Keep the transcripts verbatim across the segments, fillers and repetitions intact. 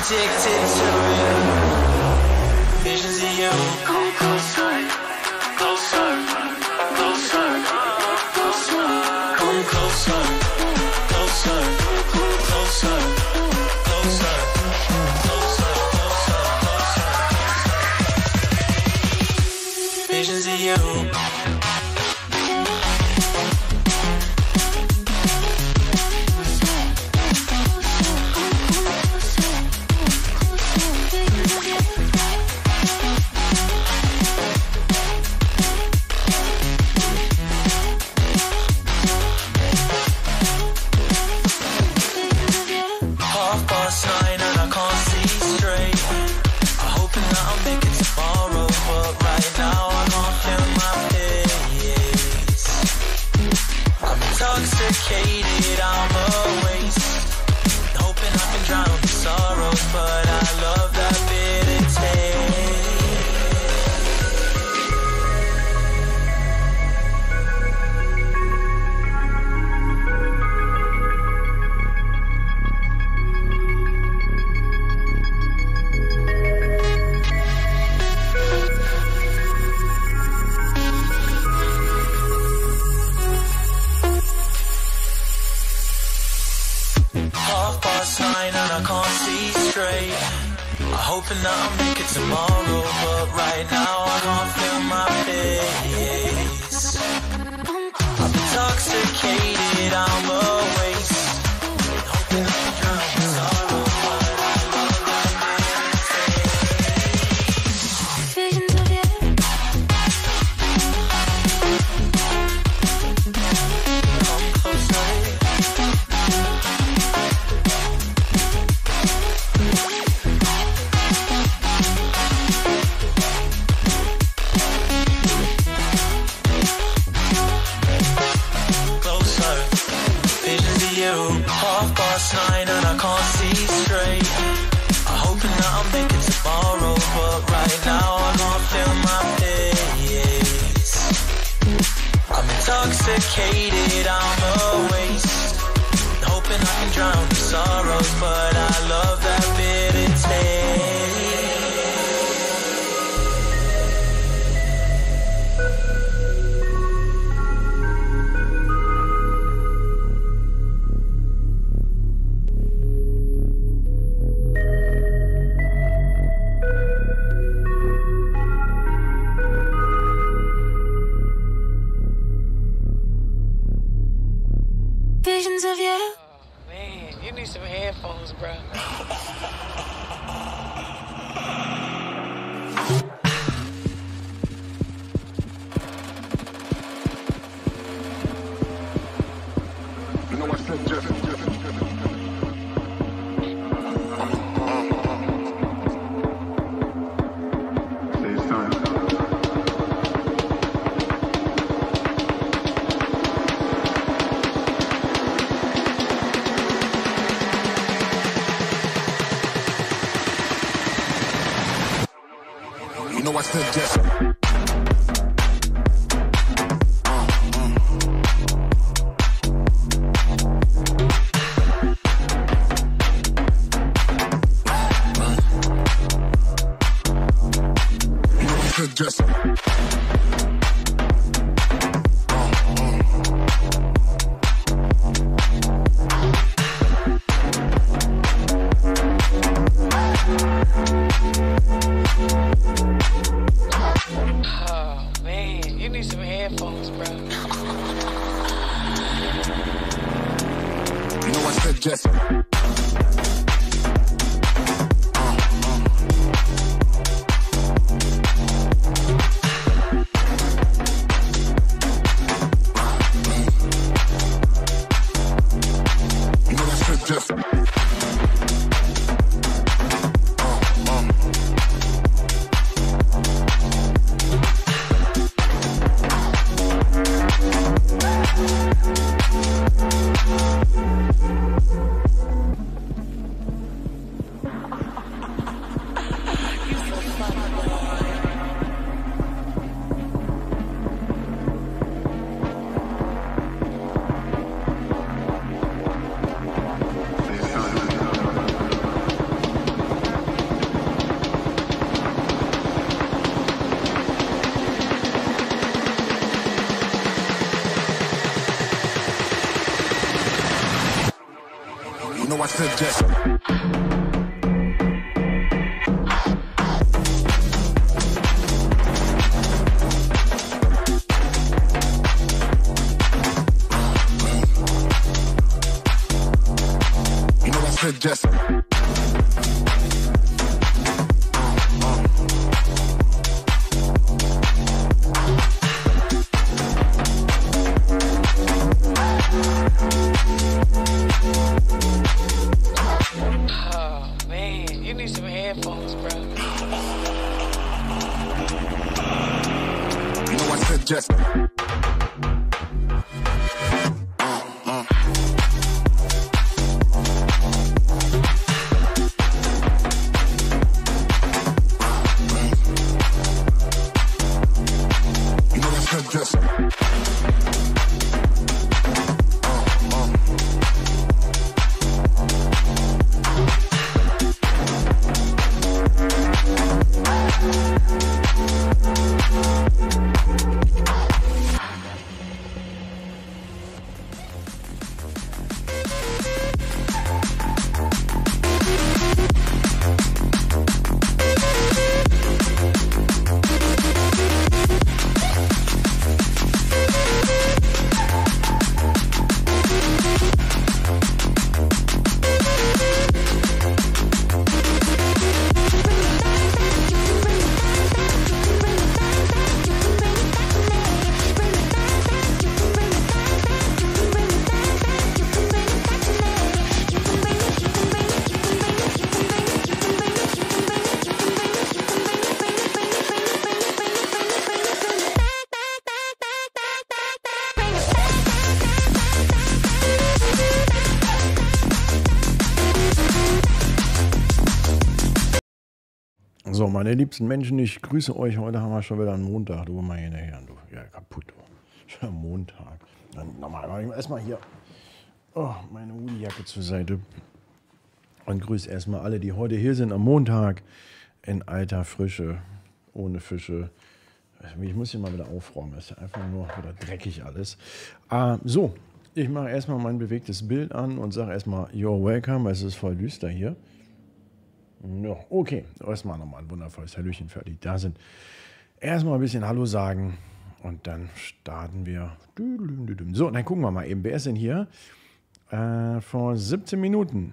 addicted to it. Visions of you. Come closer, closer, closer, closer. Come closer, closer, closer, closer, closer, closer, closer. Visions of you. It's time. You know I said yes. You know I said yes. Just uh, uh. You know that's not just So, meine liebsten Menschen, ich grüße euch. Heute haben wir schon wieder einen Montag. Du, meine Herren, du, ja, kaputt. Schon Montag. Dann nochmal, erstmal hier oh, meine Unijacke zur Seite. Und grüße erstmal alle, die heute hier sind am Montag. In alter Frische, ohne Fische. Ich muss hier mal wieder aufräumen. Das ist einfach nur wieder dreckig alles. Ah, so, ich mache erstmal mein bewegtes Bild an und sage erstmal, you're welcome, weil es ist voll düster hier. Ja, okay, erstmal nochmal ein wundervolles Hallöchen für alle, die da sind. Erstmal ein bisschen Hallo sagen und dann starten wir. So, dann gucken wir mal eben, wer ist denn hier? Äh, vor siebzehn Minuten.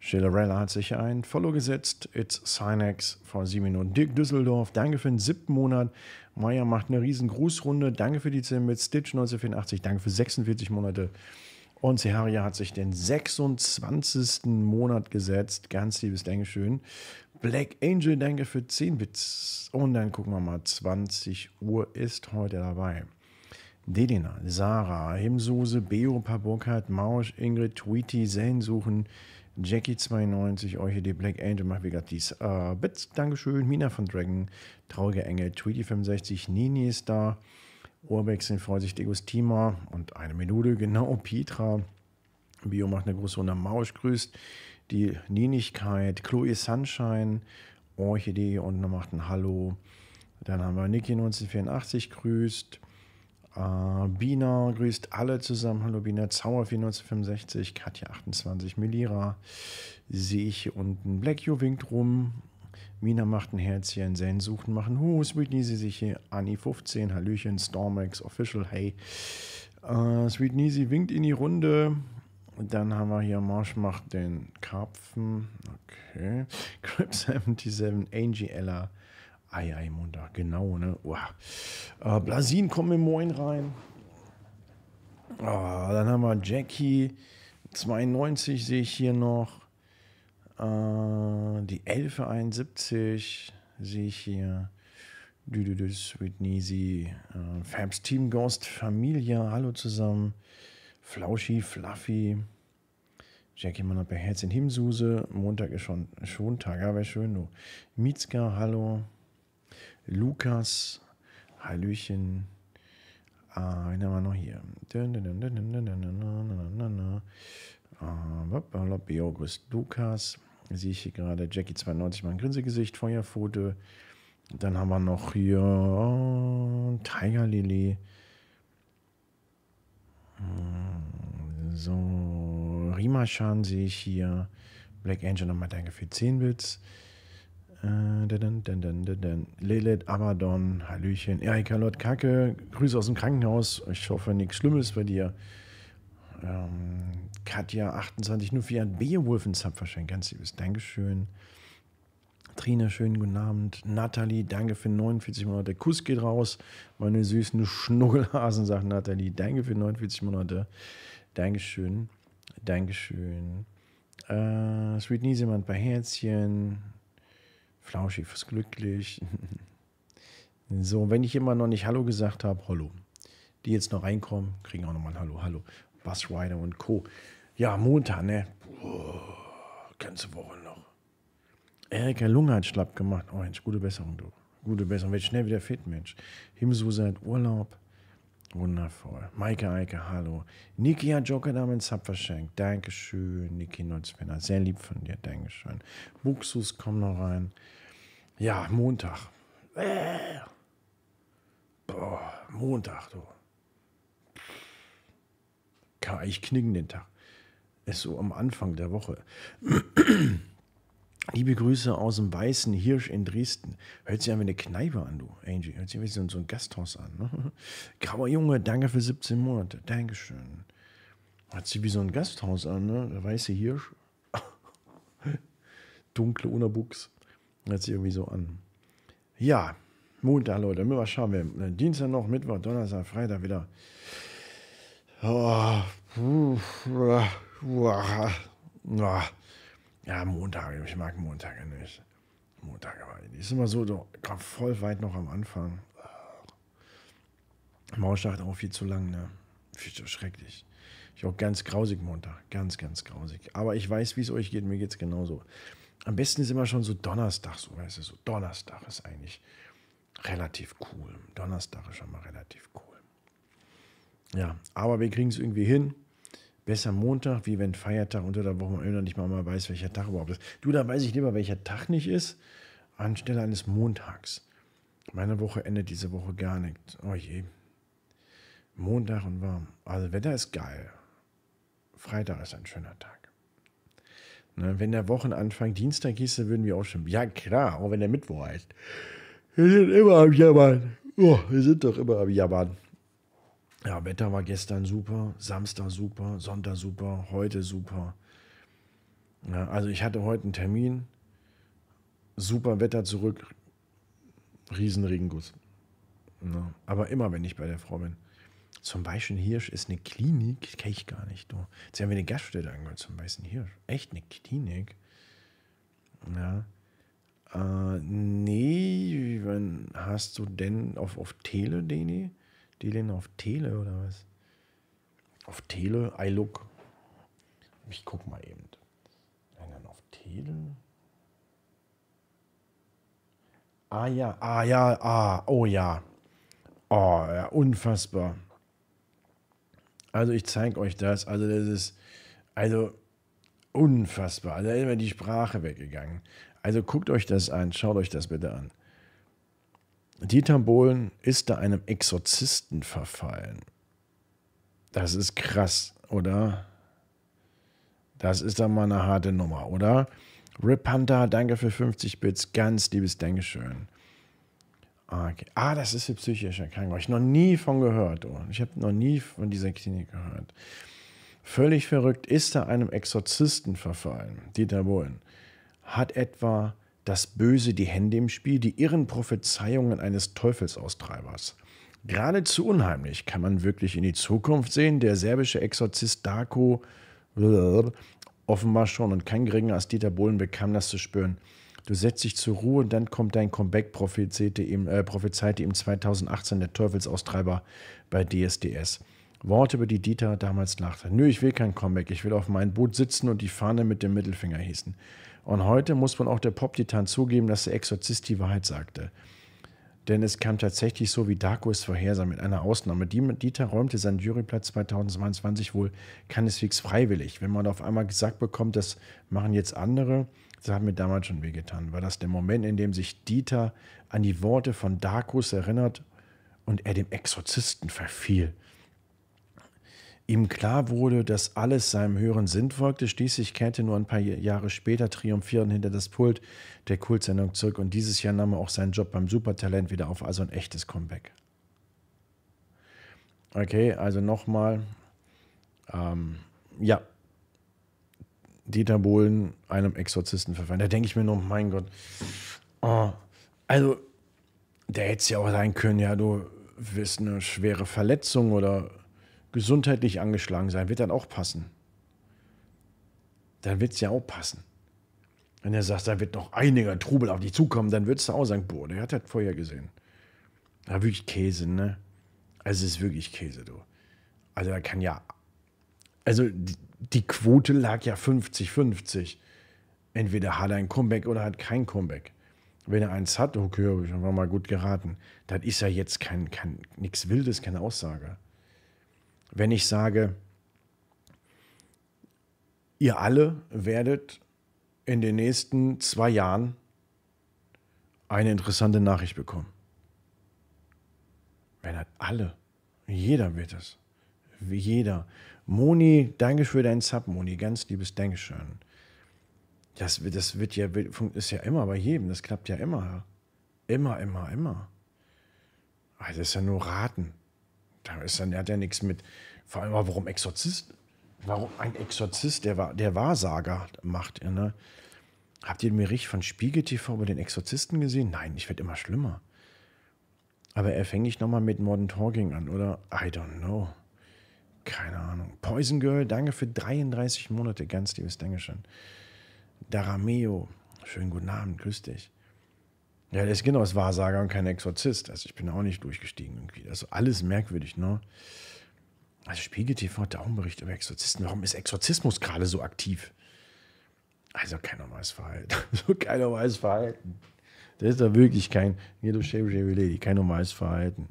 Schillerella hat sich ein Follow gesetzt. It's Synex vor sieben Minuten. Dirk Düsseldorf, danke für den siebten Monat. Maya macht eine riesen Grußrunde. Danke für die zehn mit Stitch neunzehnhundertvierundachtzig. Danke für sechsundvierzig Monate. Und Seharia hat sich den sechsundzwanzigsten Monat gesetzt. Ganz liebes Dankeschön. Black Angel, danke für zehn Bits. Und dann gucken wir mal, zwanzig Uhr ist heute dabei. Delina, Sarah, Himsose, Beopa Burkhardt, Mausch, Ingrid, Tweety, Sehnsuchen, Jackie zweiundneunzig, Orchidee, Black Angel, macht wie gesagt dies. Uh, Bits, Dankeschön. Mina von Dragon, Trauriger Engel, Tweety fünfundsechzig, Nini ist da. Urbex, freut sich Degustima und eine Minute, genau, Pietra. Bio macht eine große Runde, Mausch grüßt die Nienigkeit, Chloe Sunshine, Orchidee und macht ein Hallo. Dann haben wir Niki neunzehnhundertvierundachtzig grüßt, äh, Bina grüßt alle zusammen, hallo Bina, Zauervieh neunzehnhundertfünfundsechzig, Katja achtundzwanzig, Melira sehe ich hier unten, Black You winkt rum. Mina macht ein Herzchen, Zen suchen, machen Hus, Sweetney, sie sich hier, Anni fünfzehn, Hallöchen, Stormax, Official, hey. Uh, Sweetney, sie winkt in die Runde. Und dann haben wir hier, Marsch macht den Karpfen, okay. Crip siebenundsiebzig, Angie Ella, ei, ei, Montag, genau, ne, wow. Uh, Blasin, komm im Moin rein. Uh, dann haben wir Jackie, zweiundneunzig sehe ich hier noch. Die elf einundsiebzig sehe ich hier. Sweet Neasy. Äh, Fabs Team Ghost Familia. Hallo zusammen. Flauschi, Fluffy. Jackie Mann hat bei Herz in Himsuse. Montag ist schon, schon Tag. Ja, wäre schön. Du. Mitzka, hallo. Lukas, Hallöchen. Ah, wen haben wir noch hier? Ah, Biogus, Lukas. Sehe ich hier gerade Jackie zweiundneunzig, mein Grinsegesicht, Feuerfote. Dann haben wir noch hier oh, Tiger Lily. So, Marimashan sehe ich hier. Black Angel, nochmal danke für zehn Bits. Lilith, Abaddon, Hallöchen. Erika Lott Kacke, Grüße aus dem Krankenhaus. Ich hoffe, nichts Schlimmes bei dir. Ähm, Katja, achtundzwanzig null vier, hat Beowulf in Sub verschenkt. Ganz liebes Dankeschön. Trina, schönen guten Abend. Nathalie, danke für neunundvierzig Monate. Kuss geht raus. Meine süßen Schnuckelhasen, sagt Nathalie. Danke für neunundvierzig Monate. Dankeschön. Dankeschön. Äh, Sweet Niesemann bei Herzchen. Flauschig fürs Glücklich. So, wenn ich immer noch nicht Hallo gesagt habe, Hallo. Die jetzt noch reinkommen, kriegen auch nochmal Hallo, Hallo. Bus Rider und Co. Ja, Montag, ne? Boah, ganze Woche noch. Erika Lunge hat schlapp gemacht. Oh, Mensch, gute Besserung, du. Gute Besserung. Wird schnell wieder fit, Mensch. Himsuse hat Urlaub. Wundervoll. Maike, Eike, hallo. Niki hat Joker damit Sub verschenkt. Dankeschön, Niki Nolzfenner. Sehr lieb von dir, Dankeschön. Buxus, komm noch rein. Ja, Montag. Äh. Boah, Montag, du. Ich knicken den Tag. Ist so am Anfang der Woche. Liebe Grüße aus dem Weißen Hirsch in Dresden. Hört sich an wie eine Kneipe an, du, Angie. Hört sich an wie so ein Gasthaus an. Ne? Grauer Junge, danke für siebzehn Monate. Dankeschön. Hört sich wie so ein Gasthaus an, ne? Der Weiße Hirsch. Dunkle Unabuchs. Hört sich irgendwie so an. Ja, Montag, Leute. Mal schauen wir. Dienstag noch, Mittwoch, Donnerstag, Freitag wieder. Oh, ja, Montage, ich mag Montage nicht. Montage war ich nicht. Ist immer so, doch, voll weit noch am Anfang. Mauschlacht auch viel zu lang, ne? Viel zu schrecklich. Ich auch ganz grausig Montag. Ganz, ganz grausig. Aber ich weiß, wie es euch geht. Mir geht es genauso. Am besten ist immer schon so Donnerstag, so, weißt du, so Donnerstag ist eigentlich relativ cool. Donnerstag ist schon mal relativ cool. Ja, aber wir kriegen es irgendwie hin. Besser Montag, wie wenn Feiertag unter der Woche man nicht mal, mal weiß, welcher Tag überhaupt ist. Du, da weiß ich lieber, welcher Tag nicht ist, anstelle eines Montags. Meine Woche endet diese Woche gar nicht. Oh je. Montag und warm. Also Wetter ist geil. Freitag ist ein schöner Tag. Ne, wenn der Wochenanfang Dienstag hieß, dann würden wir auch schon. Ja klar, auch wenn der Mittwoch heißt. Wir sind immer am Jammern. Oh, wir sind doch immer am Jammern. Ja, Wetter war gestern super, Samstag super, Sonntag super, heute super. Ja, also ich hatte heute einen Termin, super Wetter zurück, riesen Regenguss. Ja, aber immer, wenn ich bei der Frau bin. Zum Weißen Hirsch ist eine Klinik, kenne ich gar nicht. Du. Jetzt haben wir eine Gaststätte angehört zum Weißen Hirsch. Echt eine Klinik? Ja. Äh, nee, wann hast du denn auf, auf Tele, Danny? Die Lena auf Tele oder was? Auf Tele, I look. Ich guck mal eben. Nein, dann auf Tele. Ah ja, ah ja, ah, oh ja. Oh ja, unfassbar. Also ich zeige euch das. Also das ist, also unfassbar. Also da ist mir die Sprache weggegangen. Also guckt euch das an, schaut euch das bitte an. Dieter Bohlen ist da einem Exorzisten verfallen. Das ist krass, oder? Das ist dann mal eine harte Nummer, oder? Rip Hunter, danke für fünfzig Bits. Ganz liebes Dankeschön. Okay. Ah, das ist eine psychische Erkrankung. Ich habe noch nie von gehört. Oh. Ich habe noch nie von dieser Klinik gehört. Völlig verrückt ist da einem Exorzisten verfallen. Dieter Bohlen hat etwa das Böse die Hände im Spiel, die irren Prophezeiungen eines Teufelsaustreibers. Geradezu unheimlich kann man wirklich in die Zukunft sehen. Der serbische Exorzist Darko offenbar schon und kein geringer als Dieter Bohlen bekam das zu spüren. Du setzt dich zur Ruhe und dann kommt dein Comeback, prophezeite ihm, äh, prophezeite ihm zweitausendachtzehn der Teufelsaustreiber bei D S D S. Worte, über die Dieter damals lachte. Nö, ich will kein Comeback, ich will auf meinem Boot sitzen und die Fahne mit dem Mittelfinger hießen. Und heute muss man auch der Pop-Titan zugeben, dass der Exorzist die Wahrheit sagte. Denn es kam tatsächlich so, wie Darko es vorhersah, mit einer Ausnahme. Dieter räumte seinen Juryplatz zweitausendzweiundzwanzig wohl keineswegs freiwillig. Wenn man auf einmal gesagt bekommt, das machen jetzt andere, das hat mir damals schon wehgetan. War das der Moment, in dem sich Dieter an die Worte von Darkos erinnert und er dem Exorzisten verfiel. Ihm klar wurde, dass alles seinem höheren Sinn folgte. Schließlich kehrte nur ein paar Jahre später triumphierend hinter das Pult der Kultsendung zurück. Und dieses Jahr nahm er auch seinen Job beim Supertalent wieder auf. Also ein echtes Comeback. Okay, also nochmal. Ähm, ja. Dieter Bohlen einem Exorzisten verfallen. Da denke ich mir nur, mein Gott. Oh, also, der hätte es ja auch sein können, ja, du wirst eine schwere Verletzung oder gesundheitlich angeschlagen sein. Wird dann auch passen. Dann wird es ja auch passen. Wenn er sagt, da wird noch einiger Trubel auf dich zukommen, dann würdest du auch sagen, boah, der hat das vorher gesehen. Da ja, wirklich Käse, ne? Also, es ist wirklich Käse, du. Also, da kann ja... Also, die, die Quote lag ja fünfzig fünfzig. Entweder hat er ein Comeback oder hat kein Comeback. Wenn er eins hat, okay, habe ich mal gut geraten. Das ist ja jetzt kein, kein, nichts Wildes, keine Aussage. Wenn ich sage, ihr alle werdet in den nächsten zwei Jahren eine interessante Nachricht bekommen. Wenn das alle, jeder wird es. Jeder. Moni, danke für deinen Sub, Moni. Ganz liebes Dankeschön. Das, das wird ja, ist ja immer bei jedem. Das klappt ja immer. Immer, immer, immer. Das ist ja nur Raten. Da ist dann, der hat ja nichts mit. Vor allem, warum Exorzist? Warum ein Exorzist, der, war, der Wahrsager macht? Ne? Habt ihr den Bericht von Spiegel T V über den Exorzisten gesehen? Nein, ich werde immer schlimmer. Aber er fängt nicht nochmal mit Modern Talking an, oder? I don't know. Keine Ahnung. Poison Girl, danke für dreiunddreißig Monate. Ganz liebes Dankeschön. Darameo, schönen guten Abend, grüß dich. Ja, das ist genau das Wahrsager und kein Exorzist. Also ich bin auch nicht durchgestiegen irgendwie. Das ist alles merkwürdig, ne? Also Spiegel T V hat einen Bericht über Exorzisten. Warum ist Exorzismus gerade so aktiv? Also kein normales Verhalten. Also kein normales Verhalten. Das ist da wirklich kein, hier du schäbige Lady, kein normales Verhalten.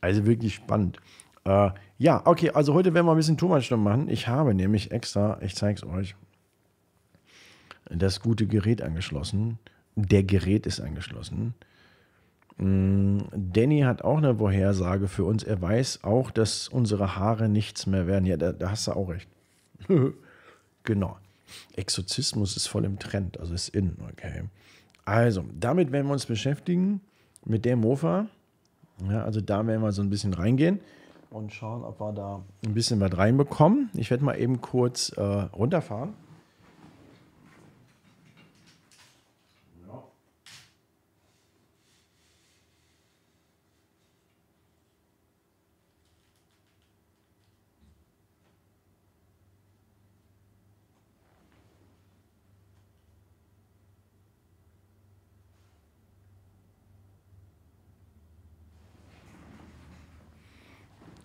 Also wirklich spannend. Äh, ja, okay, also heute werden wir ein bisschen Thomas-Sturm machen. Ich habe nämlich extra, ich zeige es euch, das gute Gerät angeschlossen. Der Gerät ist angeschlossen. Danny hat auch eine Vorhersage für uns. Er weiß auch, dass unsere Haare nichts mehr werden. Ja, da, da hast du auch recht. Genau. Exorzismus ist voll im Trend, also ist in, okay. Also, damit werden wir uns beschäftigen, mit der Mofa. Ja, also da werden wir so ein bisschen reingehen und schauen, ob wir da ein bisschen was reinbekommen. Ich werde mal eben kurz äh, runterfahren.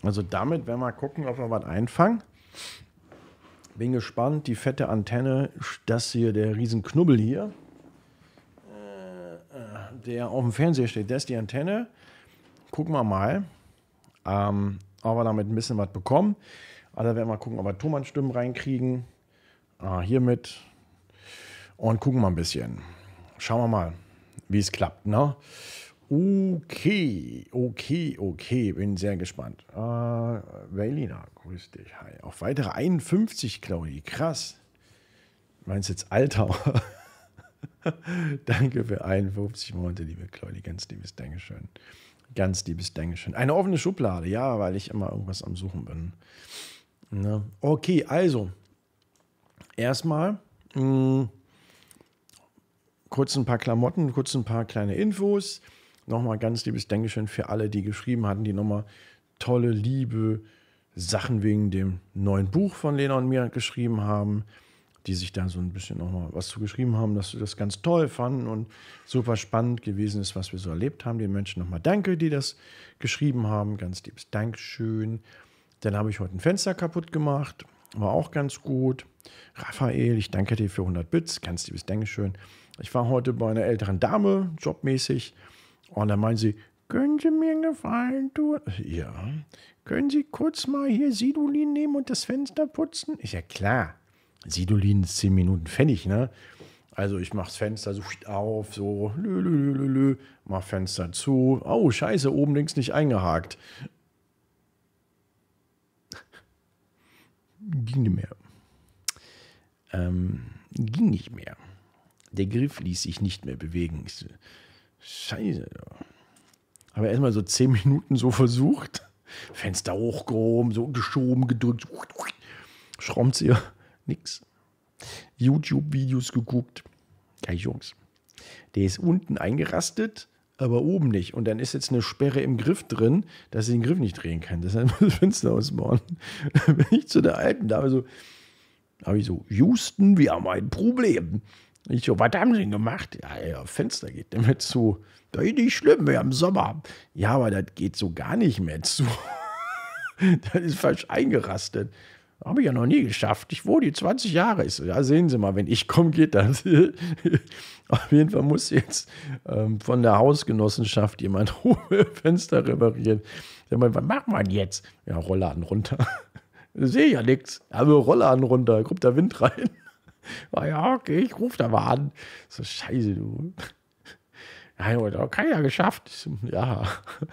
Also damit werden wir gucken, ob wir was einfangen. Bin gespannt. Die fette Antenne, das hier, der Riesenknubbel hier, der auf dem Fernseher steht, das ist die Antenne. Gucken wir mal, ähm, ob wir damit ein bisschen was bekommen. Also werden wir gucken, ob wir Thomann-Stimmen reinkriegen. Ah, hiermit. Und gucken wir ein bisschen. Schauen wir mal, wie es klappt, ne? Okay, okay, okay, bin sehr gespannt. Äh, Lena, grüß dich. Hi. Auf weitere einundfünfzig, Claudi, krass. Meinst du jetzt Altau? Danke für einundfünfzig Monate, liebe Claudi. Ganz liebes Dankeschön. Ganz liebes Dankeschön. Eine offene Schublade, ja, weil ich immer irgendwas am Suchen bin. Ne? Okay, also, erstmal kurz ein paar Klamotten, kurz ein paar kleine Infos. Nochmal ganz liebes Dankeschön für alle, die geschrieben hatten, die nochmal tolle, liebe Sachen wegen dem neuen Buch von Lena und mir geschrieben haben, die sich da so ein bisschen nochmal was zu geschrieben haben, dass sie das ganz toll fanden und super spannend gewesen ist, was wir so erlebt haben. Den Menschen nochmal danke, die das geschrieben haben. Ganz liebes Dankeschön. Dann habe ich heute ein Fenster kaputt gemacht. War auch ganz gut. Raphael, ich danke dir für hundert Bits. Ganz liebes Dankeschön. Ich war heute bei einer älteren Dame, jobmäßig. Und dann meinen sie, können Sie mir einen Gefallen tun? Ja. Können Sie kurz mal hier Sidolin nehmen und das Fenster putzen? Ist ja klar. Sidolin ist zehn Minuten fertig, ne? Also ich mache das Fenster so auf, so, lü, lü, lü, lü, mach Fenster zu. Oh, scheiße, oben links nicht eingehakt. Ging nicht mehr. Ähm, ging nicht mehr. Der Griff ließ sich nicht mehr bewegen. Ich so, Scheiße. Habe erstmal so zehn Minuten so versucht. Fenster hochgehoben, so geschoben, gedrückt. Schraubenzieher, nix. YouTube-Videos geguckt. Ja, Jungs. Der ist unten eingerastet, aber oben nicht. Und dann ist jetzt eine Sperre im Griff drin, dass ich den Griff nicht drehen kann. Das heißt, das Fenster ausbauen. Dann bin ich zu der alten Dame so, habe ich so, Houston, wir haben ein Problem. Ich so, was haben sie denn gemacht? Ja, ja, Fenster geht damit zu. Das ist nicht schlimm, wir haben Sommer. Ja, aber das geht so gar nicht mehr zu. Das ist falsch eingerastet. Habe ich ja noch nie geschafft. Ich wohne hier zwanzig Jahre. Ich so, ja, sehen Sie mal, wenn ich komme, geht das. Auf jeden Fall muss jetzt ähm, von der Hausgenossenschaft jemand hohe Fenster reparieren. Ich sag mal, was macht man jetzt? Ja, Rollladen runter. Ich sehe ja nichts. Also Rollladen runter, kommt der Wind rein. Na ja, okay, ich rufe da mal an. So, Scheiße, du. Nein, hat auch keiner geschafft. So, ja,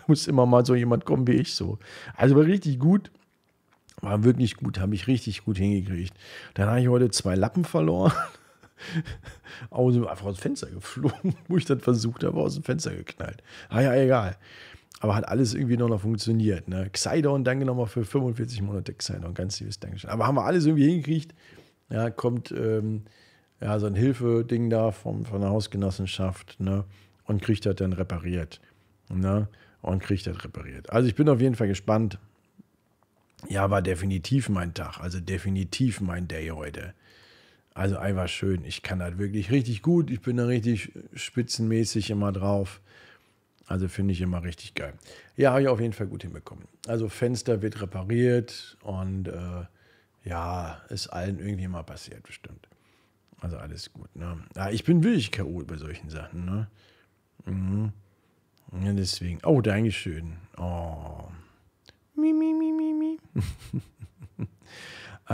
muss immer mal so jemand kommen wie ich so. Also war richtig gut. War wirklich gut, habe ich richtig gut hingekriegt. Dann habe ich heute zwei Lappen verloren. Aus, einfach aus dem Fenster geflogen, wo ich dann versucht habe, aus dem Fenster geknallt. Ah ja, egal. Aber hat alles irgendwie noch, noch funktioniert. Ne? Xydon, danke nochmal für fünfundvierzig Monate Xydon. Ganz liebes Dankeschön. Aber haben wir alles irgendwie hingekriegt. Ja, kommt ähm, ja, so ein Hilfeding da vom, von der Hausgenossenschaft, ne? Und kriegt das dann repariert. Ne? Und kriegt das repariert. Also ich bin auf jeden Fall gespannt. Ja, war definitiv mein Tag, also definitiv mein Day heute. Also einfach schön, ich kann das wirklich richtig gut, ich bin da richtig spitzenmäßig immer drauf. Also finde ich immer richtig geil. Ja, habe ich auf jeden Fall gut hinbekommen. Also Fenster wird repariert und äh, ja, ist allen irgendwie mal passiert bestimmt. Also alles gut, ne? Ja, ich bin wirklich K O bei solchen Sachen, ne? Mhm. Ja, deswegen, oh, Dankeschön. Oh, mi, mi, mi, mi, mi.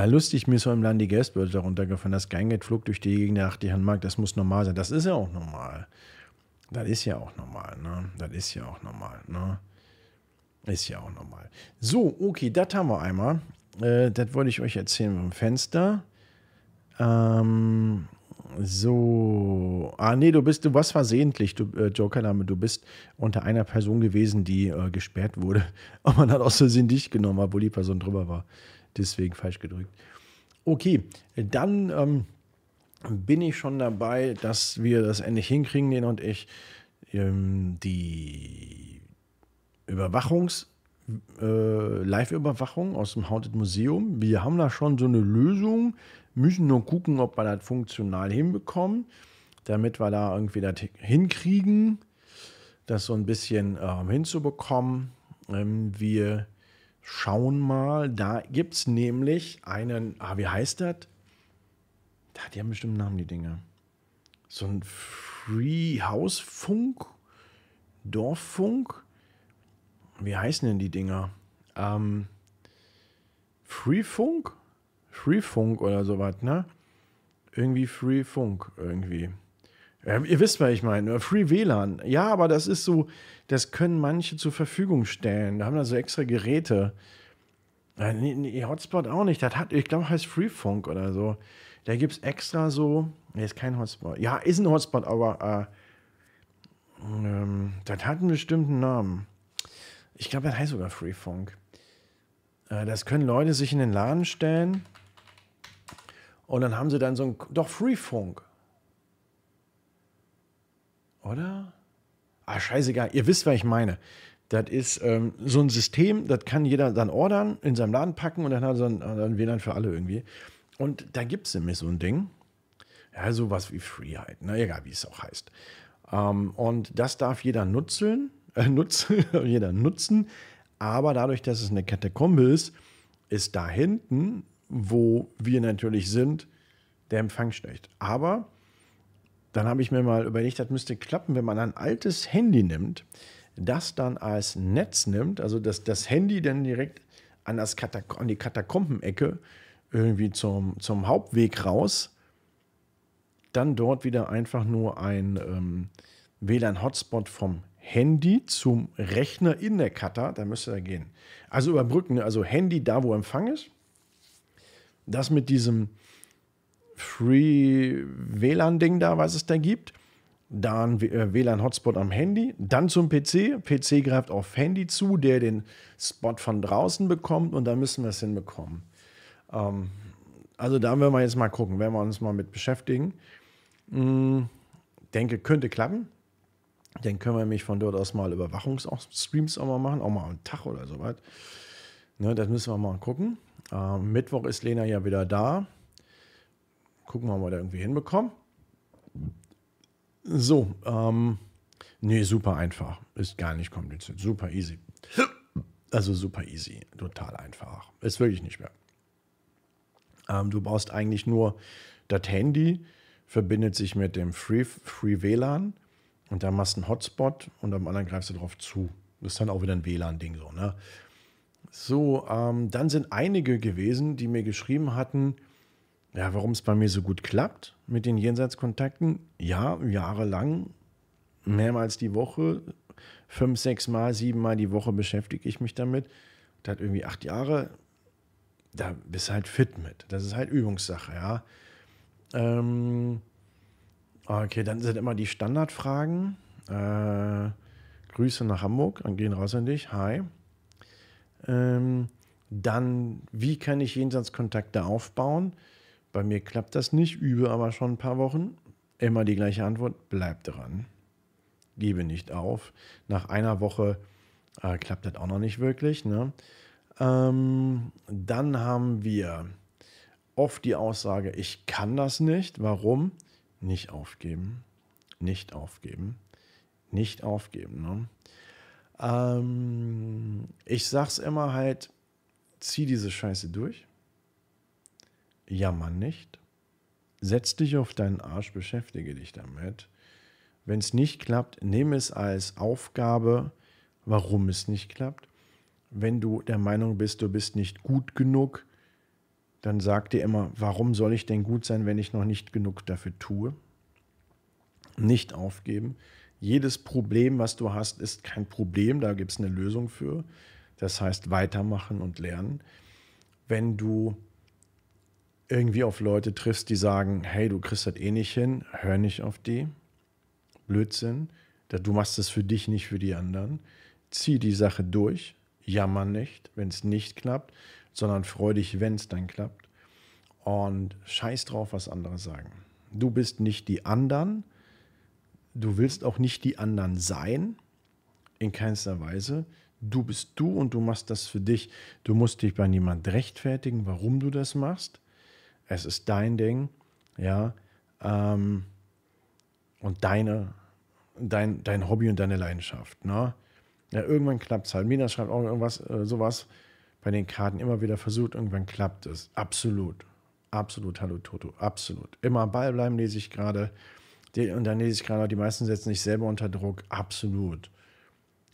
Lustig, mir ist vor im Land die Gästebörse runtergefallen. Das Geingeld flog durch die Gegend, nach die Handmark, das muss normal sein. Das ist ja auch normal. Das ist ja auch normal, ne? Das ist ja auch normal, ne? Ist ja auch normal. So, okay, das haben wir einmal. Äh, das wollte ich euch erzählen vom Fenster. Ähm, so. Ah, nee, du bist, du warst versehentlich, du äh, Jokername, du bist unter einer Person gewesen, die äh, gesperrt wurde. Aber man hat aus Versehen dich genommen, obwohl die Person drüber war. Deswegen falsch gedrückt. Okay, dann ähm, bin ich schon dabei, dass wir das endlich hinkriegen, den und ich, ähm, die Überwachungs- Äh, Live-Überwachung aus dem Haunted Museum. Wir haben da schon so eine Lösung, müssen nur gucken, ob wir das funktional hinbekommen, damit wir da irgendwie das hinkriegen, das so ein bisschen äh, hinzubekommen. Ähm, wir schauen mal, da gibt es nämlich einen, ah, wie heißt das? Da hat ja bestimmt einen Namen, die Dinge. So ein Free-Hausfunk, Dorffunk. Wie heißen denn die Dinger? Ähm, Freifunk? Freifunk oder sowas, ne? Irgendwie Freifunk, irgendwie. Ähm, ihr wisst, was ich meine. Free W L A N. Ja, aber das ist so, das können manche zur Verfügung stellen. Da haben da so extra Geräte. Äh, nee, nee, Hotspot auch nicht. Das hat, ich glaube, heißt Freifunk oder so. Da gibt es extra so. Nee, ist kein Hotspot. Ja, ist ein Hotspot, aber äh, ähm, das hat einen bestimmten Namen. Ich glaube, das heißt sogar Freifunk. Das können Leute sich in den Laden stellen und dann haben sie dann so ein... Doch, Freifunk. Oder? Ah, scheißegal. Ihr wisst, was ich meine. Das ist ähm, so ein System, das kann jeder dann ordern, in seinem Laden packen und dann hat er dann W L A N für alle irgendwie. Und da gibt es nämlich so ein Ding. Ja, sowas wie Freeheit. Na, egal, wie es auch heißt. Ähm, und das darf jeder nutzen. Nutzen, jeder nutzen, aber dadurch, dass es eine Katakombe ist, ist da hinten, wo wir natürlich sind, der Empfang schlecht. Aber dann habe ich mir mal überlegt, das müsste klappen, wenn man ein altes Handy nimmt, das dann als Netz nimmt, also dass das Handy dann direkt an, das Katak an die Katakombenecke irgendwie zum, zum Hauptweg raus, dann dort wieder einfach nur ein ähm, W L A N-Hotspot vom Handy zum Rechner in der Kata, da müsste er gehen. Also überbrücken, also Handy da, wo Empfang ist das mit diesem Free W L A N-Ding da, was es da gibt, dann W L A N-Hotspot am Handy, dann zum P C, P C greift auf Handy zu, der den Spot von draußen bekommt und dann müssen wir es hinbekommen. Ähm, also da werden wir jetzt mal gucken, werden wir uns mal mit beschäftigen. Hm, denke, könnte klappen. Dann können wir mich von dort aus mal Überwachungsstreams auch mal machen, auch mal am Tag oder so was. Ne, das müssen wir mal gucken. Ähm, Mittwoch ist Lena ja wieder da. Gucken wir mal, ob wir da irgendwie hinbekommen. So, ähm, nee, super einfach. Ist gar nicht kompliziert. Super easy. Also super easy. Total einfach. Ist wirklich nicht mehr. Ähm, du brauchst eigentlich nur das Handy, verbindet sich mit dem Free, Free W L A N und dann machst du einen Hotspot und am anderen greifst du drauf zu. Das ist dann auch wieder ein W L A N-Ding so, ne? So, ähm, dann sind einige gewesen, die mir geschrieben hatten, ja, warum es bei mir so gut klappt mit den Jenseitskontakten. Ja, jahrelang, mehrmals die Woche, fünf, sechs Mal, sieben Mal die Woche beschäftige ich mich damit. Das hat irgendwie acht Jahre, da bist du halt fit mit. Das ist halt Übungssache, ja. Ähm, okay, dann sind immer die Standardfragen. Äh, Grüße nach Hamburg, dann gehen raus an dich, hi. Ähm, dann, wie kann ich Jenseitskontakte aufbauen? Bei mir klappt das nicht, übe aber schon ein paar Wochen. Immer die gleiche Antwort, bleib dran. Gebe nicht auf. Nach einer Woche äh, klappt das auch noch nicht wirklich. Ne? Ähm, dann haben wir oft die Aussage, ich kann das nicht. Warum? Nicht aufgeben. Nicht aufgeben. Nicht aufgeben. Ne? Ähm, ich sag's immer halt, zieh diese Scheiße durch. Jammer nicht. Setz dich auf deinen Arsch, beschäftige dich damit. Wenn es nicht klappt, nehme es als Aufgabe, warum es nicht klappt. Wenn du der Meinung bist, du bist nicht gut genug, dann sag dir immer, warum soll ich denn gut sein, wenn ich noch nicht genug dafür tue? Nicht aufgeben. Jedes Problem, was du hast, ist kein Problem, da gibt es eine Lösung für. Das heißt, weitermachen und lernen. Wenn du irgendwie auf Leute triffst, die sagen, hey, du kriegst das eh nicht hin, hör nicht auf die. Blödsinn. Du machst es für dich, nicht für die anderen. Zieh die Sache durch, jammer nicht, wenn es nicht klappt, sondern freu dich, wenn es dann klappt. Und scheiß drauf, was andere sagen. Du bist nicht die anderen. Du willst auch nicht die anderen sein, in keinster Weise. Du bist du und du machst das für dich. Du musst dich bei niemandem rechtfertigen, warum du das machst. Es ist dein Ding, ja, ähm, und deine, dein, dein Hobby und deine Leidenschaft, ne? Ja, irgendwann klappt es halt. Mina schreibt auch irgendwas, äh, sowas bei den Karten immer wieder versucht, irgendwann klappt es. Absolut, absolut, hallo Toto, absolut. Immer am Ball bleiben, lese ich gerade, und dann lese ich gerade, die meisten setzen sich selber unter Druck, absolut.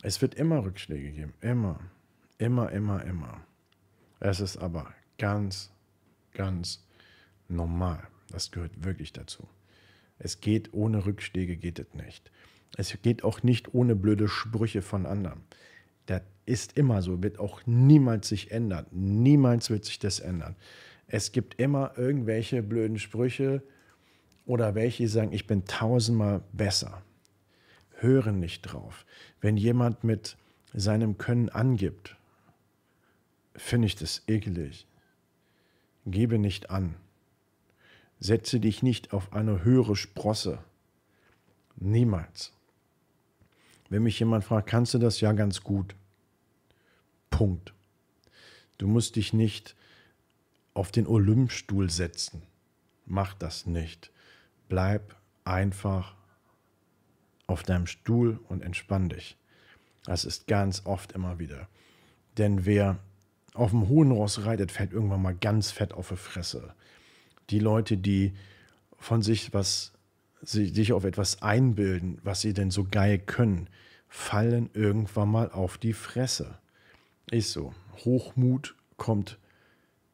Es wird immer Rückschläge geben, immer, immer, immer, immer. Es ist aber ganz, ganz normal. Das gehört wirklich dazu. Es geht ohne Rückschläge, geht es nicht. Es geht auch nicht ohne blöde Sprüche von anderen. Das ist immer so, wird auch niemals sich ändern. Niemals wird sich das ändern. Es gibt immer irgendwelche blöden Sprüche oder welche, die sagen, ich bin tausendmal besser. Hören nicht drauf. Wenn jemand mit seinem Können angibt, finde ich das eklig. Gebe nicht an. Setze dich nicht auf eine höhere Sprosse. Niemals. Wenn mich jemand fragt, kannst du das? Ja, ganz gut. Punkt. Du musst dich nicht auf den Olympstuhl setzen. Mach das nicht. Bleib einfach auf deinem Stuhl und entspann dich. Das ist ganz oft immer wieder. Denn wer auf dem hohen Ross reitet, fällt irgendwann mal ganz fett auf die Fresse. Die Leute, die von sich was, sich auf etwas einbilden, was sie denn so geil können, fallen irgendwann mal auf die Fresse. Ist so. Hochmut kommt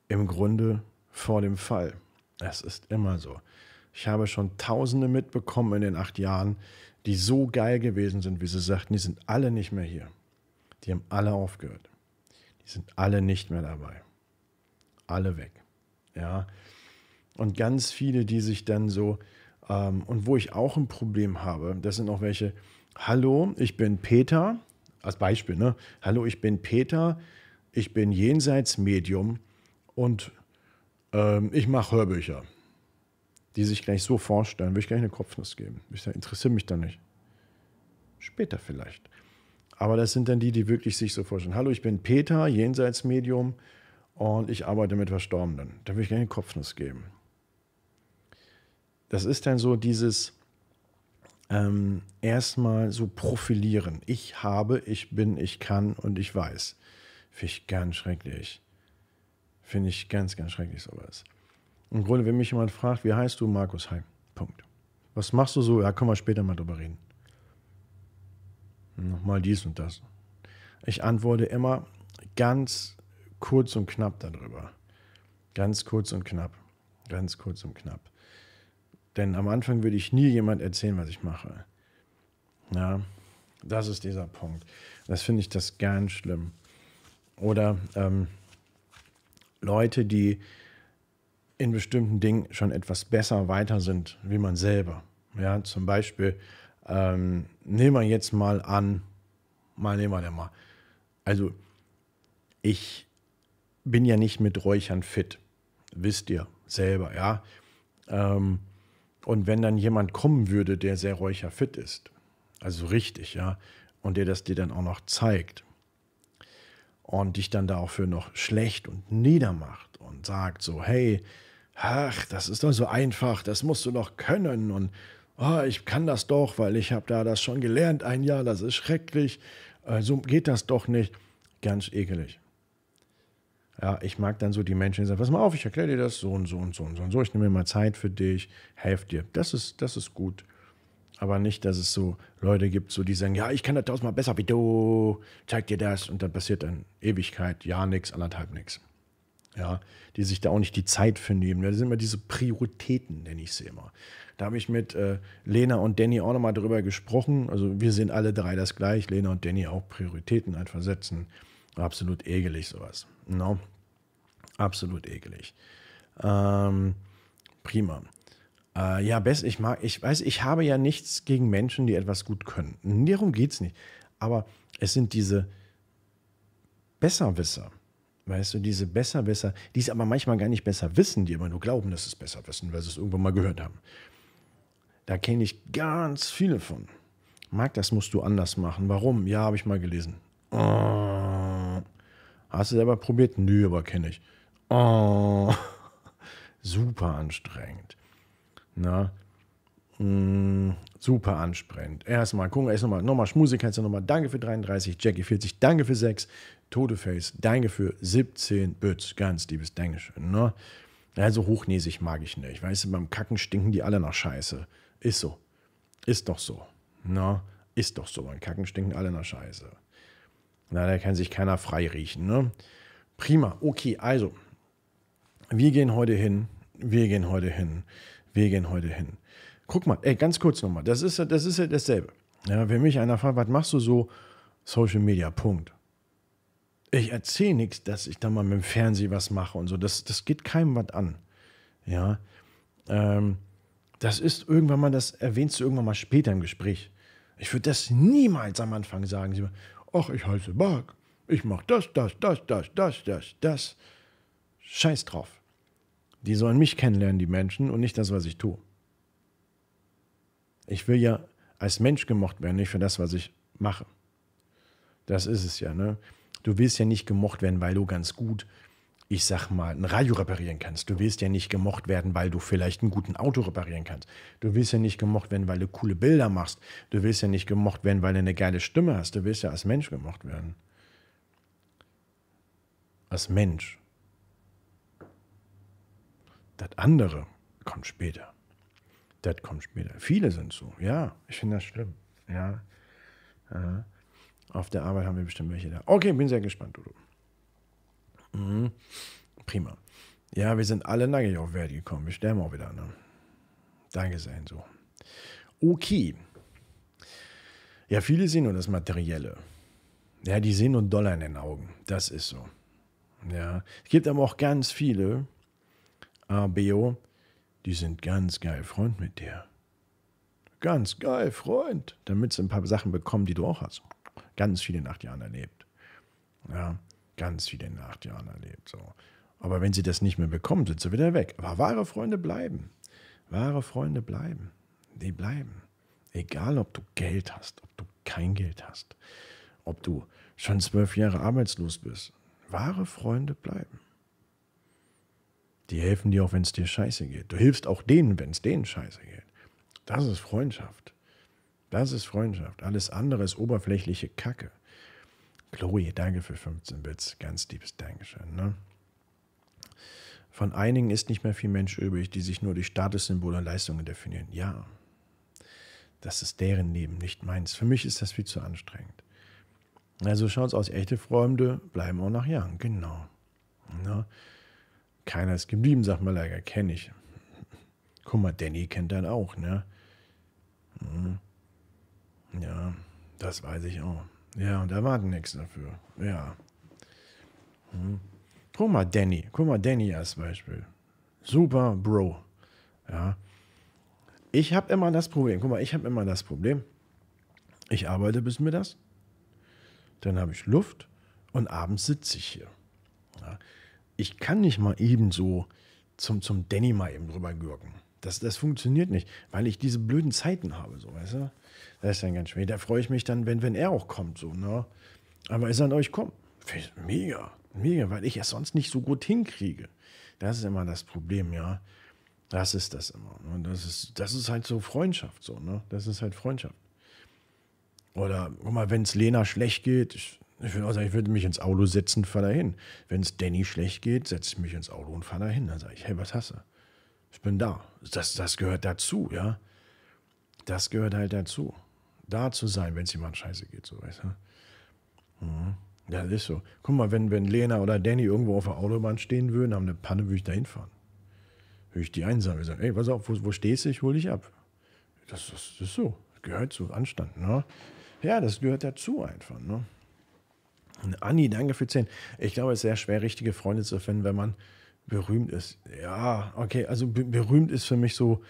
im Grunde vor dem Fall. Es ist immer so. Ich habe schon Tausende mitbekommen in den acht Jahren, die so geil gewesen sind, wie sie sagten, die sind alle nicht mehr hier. Die haben alle aufgehört. Die sind alle nicht mehr dabei. Alle weg. Ja. Und ganz viele, die sich dann so, ähm, und wo ich auch ein Problem habe, das sind auch welche, hallo, ich bin Peter, als Beispiel, ne? Hallo, ich bin Peter, ich bin Jenseitsmedium und ähm, ich mache Hörbücher. Die sich gleich so vorstellen, würde ich gleich eine Kopfnuss geben. Ich interessiere mich da nicht. Später vielleicht. Aber das sind dann die, die wirklich sich so vorstellen. Hallo, ich bin Peter, Jenseitsmedium und ich arbeite mit Verstorbenen. Da würde ich gerne eine Kopfnuss geben. Das ist dann so dieses ähm, erstmal so profilieren. Ich habe, ich bin, ich kann und ich weiß. Finde ich ganz schrecklich. Finde ich ganz, ganz schrecklich sowas. Im Grunde, wenn mich jemand fragt, wie heißt du, Markus Hein? Punkt. Was machst du so? Ja, können wir später mal drüber reden. Nochmal dies und das. Ich antworte immer ganz kurz und knapp darüber. Ganz kurz und knapp. Ganz kurz und knapp. Denn am Anfang würde ich nie jemand erzählen, was ich mache. Ja, das ist dieser Punkt. Das finde ich das ganz schlimm. Oder ähm, Leute, die in bestimmten Dingen schon etwas besser weiter sind, wie man selber. Ja, zum Beispiel, ähm, nehmen wir jetzt mal an, mal nehmen wir den mal. Also, ich bin ja nicht mit Räuchern fit, wisst ihr selber, ja. Ähm, und wenn dann jemand kommen würde, der sehr räucherfit ist, also richtig, ja, und der das dir dann auch noch zeigt, und dich dann dafür noch schlecht und niedermacht und sagt so, hey, ach, das ist doch so einfach, das musst du doch können und oh, ich kann das doch, weil ich habe da das schon gelernt ein Jahr, das ist schrecklich, äh, so geht das doch nicht, ganz ekelig. Ja, ich mag dann so die Menschen, die sagen, pass mal auf, ich erkläre dir das so und so und so und so und so, ich nehme mir mal Zeit für dich, helfe dir, das ist, das ist gut. Aber nicht, dass es so Leute gibt, so die sagen, ja, ich kann das tausendmal besser wie du, zeig dir das. Und dann passiert dann Ewigkeit, ja, nix, anderthalb nix. Ja, die sich da auch nicht die Zeit für nehmen. Das sind immer diese Prioritäten, nenne ich sie immer. Da habe ich mit äh, Lena und Danny auch nochmal drüber gesprochen. Also wir sehen alle drei das gleich. Lena und Danny auch Prioritäten einfach setzen. Absolut ekelig sowas. No? Absolut ekelig. Ähm, prima. Uh, ja, best, ich mag, ich weiß, ich habe ja nichts gegen Menschen, die etwas gut können. Darum geht es nicht. Aber es sind diese Besserwisser, weißt du, diese Besserwisser, die es aber manchmal gar nicht besser wissen, die immer nur glauben, dass sie es besser wissen, weil sie es irgendwann mal gehört haben. Da kenne ich ganz viele von. Marc, das musst du anders machen. Warum? Ja, habe ich mal gelesen. Oh. Hast du selber probiert? Nö, aber kenne ich. Oh. Super anstrengend. Na, mh, super ansprechend. Erstmal gucken, erst nochmal, nochmal Schmusik, kannst du nochmal, danke für dreiunddreißig, Jackie vierzig, danke für sechs, Todeface, danke für siebzehn, Bütz, ganz liebes Dankeschön. Ne? Also hochnäsig mag ich nicht. Weißt du, beim Kacken stinken die alle nach Scheiße. Ist so. Ist doch so. Ne? Ist doch so. Beim Kacken stinken alle nach Scheiße. Na, da kann sich keiner frei riechen. Ne? Prima. Okay, also. Wir gehen heute hin. Wir gehen heute hin. Wir gehen heute hin. Guck mal, ey, ganz kurz nochmal, das ist, das ist ja dasselbe. Ja, wenn mich einer fragt, was machst du so? Social Media, Punkt. Ich erzähle nichts, dass ich da mal mit dem Fernsehen was mache und so. Das, das geht keinem was an. Ja, ähm, das ist irgendwann mal, das erwähnst du irgendwann mal später im Gespräch. Ich würde das niemals am Anfang sagen. Sie, ach, ich heiße Marc, ich mache das, das, das, das, das, das, das. Scheiß drauf. Die sollen mich kennenlernen, die Menschen, und nicht das, was ich tue. Ich will ja als Mensch gemocht werden, nicht für das, was ich mache. Das ist es ja, ne? Du willst ja nicht gemocht werden, weil du ganz gut, ich sag mal, ein Radio reparieren kannst. Du willst ja nicht gemocht werden, weil du vielleicht einen guten Auto reparieren kannst. Du willst ja nicht gemocht werden, weil du coole Bilder machst. Du willst ja nicht gemocht werden, weil du eine geile Stimme hast. Du willst ja als Mensch gemocht werden. Als Mensch. Das andere kommt später. Das kommt später. Viele sind so. Ja, ich finde das schlimm. Ja. Ja. Auf der Arbeit haben wir bestimmt welche da. Okay, bin sehr gespannt, Dodo. Mhm. Prima. Ja, wir sind alle nackig auf Wert gekommen. Wir sterben auch wieder. Ne? Danke sein so. Okay. Ja, viele sehen nur das Materielle. Ja, die sehen nur Dollar in den Augen. Das ist so. Ja. Es gibt aber auch ganz viele, A B O, die sind ganz geil Freund mit dir. Ganz geil Freund. Damit sie ein paar Sachen bekommen, die du auch hast. Ganz viele in acht Jahren erlebt. Ja, ganz viele in acht Jahren erlebt. So. Aber wenn sie das nicht mehr bekommen, sind sie wieder weg. Aber wahre Freunde bleiben. Wahre Freunde bleiben. Die bleiben. Egal, ob du Geld hast, ob du kein Geld hast, ob du schon zwölf Jahre arbeitslos bist. Wahre Freunde bleiben. Die helfen dir auch, wenn es dir scheiße geht. Du hilfst auch denen, wenn es denen scheiße geht. Das ist Freundschaft. Das ist Freundschaft. Alles andere ist oberflächliche Kacke. Chloe, danke für fünfzehn Bits. Ganz liebes Dankeschön. Ne? Von einigen ist nicht mehr viel Mensch übrig, die sich nur durch Statussymbole und Leistungen definieren. Ja, das ist deren Leben, nicht meins. Für mich ist das viel zu anstrengend. Also schaut's aus. Echte Freunde bleiben auch nach Jahren. Genau. Ne? Keiner ist geblieben, sagt mal leider, kenne ich. Guck mal, Danny kennt dann auch, ne? Ja, das weiß ich auch. Ja, und da warten nichts dafür. Ja. Hm. Guck mal, Danny. Guck mal, Danny als Beispiel. Super Bro. Ja. Ich habe immer das Problem. Guck mal, ich habe immer das Problem. Ich arbeite bis mir das. Dann habe ich Luft und abends sitze ich hier. Ja. Ich kann nicht mal eben so zum, zum Danny mal eben drüber gürken. Das, das funktioniert nicht, weil ich diese blöden Zeiten habe, so, weißt du? Das ist dann ganz schwer. Da freue ich mich dann, wenn, wenn er auch kommt, so, ne? Aber ist an euch kommt. Mega, mega, weil ich es sonst nicht so gut hinkriege. Das ist immer das Problem, ja. Das ist das immer. Ne? Das ist, das ist halt so Freundschaft, so, ne? Das ist halt Freundschaft. Oder, guck mal, wenn es Lena schlecht geht, ich, Ich würde auch sagen, ich würde mich ins Auto setzen und fahre dahin. Wenn es Danny schlecht geht, setze ich mich ins Auto und fahre dahin. Dann sage ich, hey, was hast du? Ich bin da. Das, das gehört dazu, ja. Das gehört halt dazu. Da zu sein, wenn es jemand scheiße geht, so, weißt du. Mhm. Ja, das ist so. Guck mal, wenn, wenn Lena oder Danny irgendwo auf der Autobahn stehen würden, haben eine Panne, würde ich da hinfahren. Würde ich die einsammeln und sagen, hey, pass auf, wo, wo stehst du? Ich hole dich ab. Das, das, das ist so. Das gehört zu Anstand, ne? Ja, das gehört dazu einfach, ne? Anni, danke für zehn. Ich glaube, es ist sehr schwer, richtige Freunde zu finden, wenn man berühmt ist. Ja, okay, also be berühmt ist für mich so,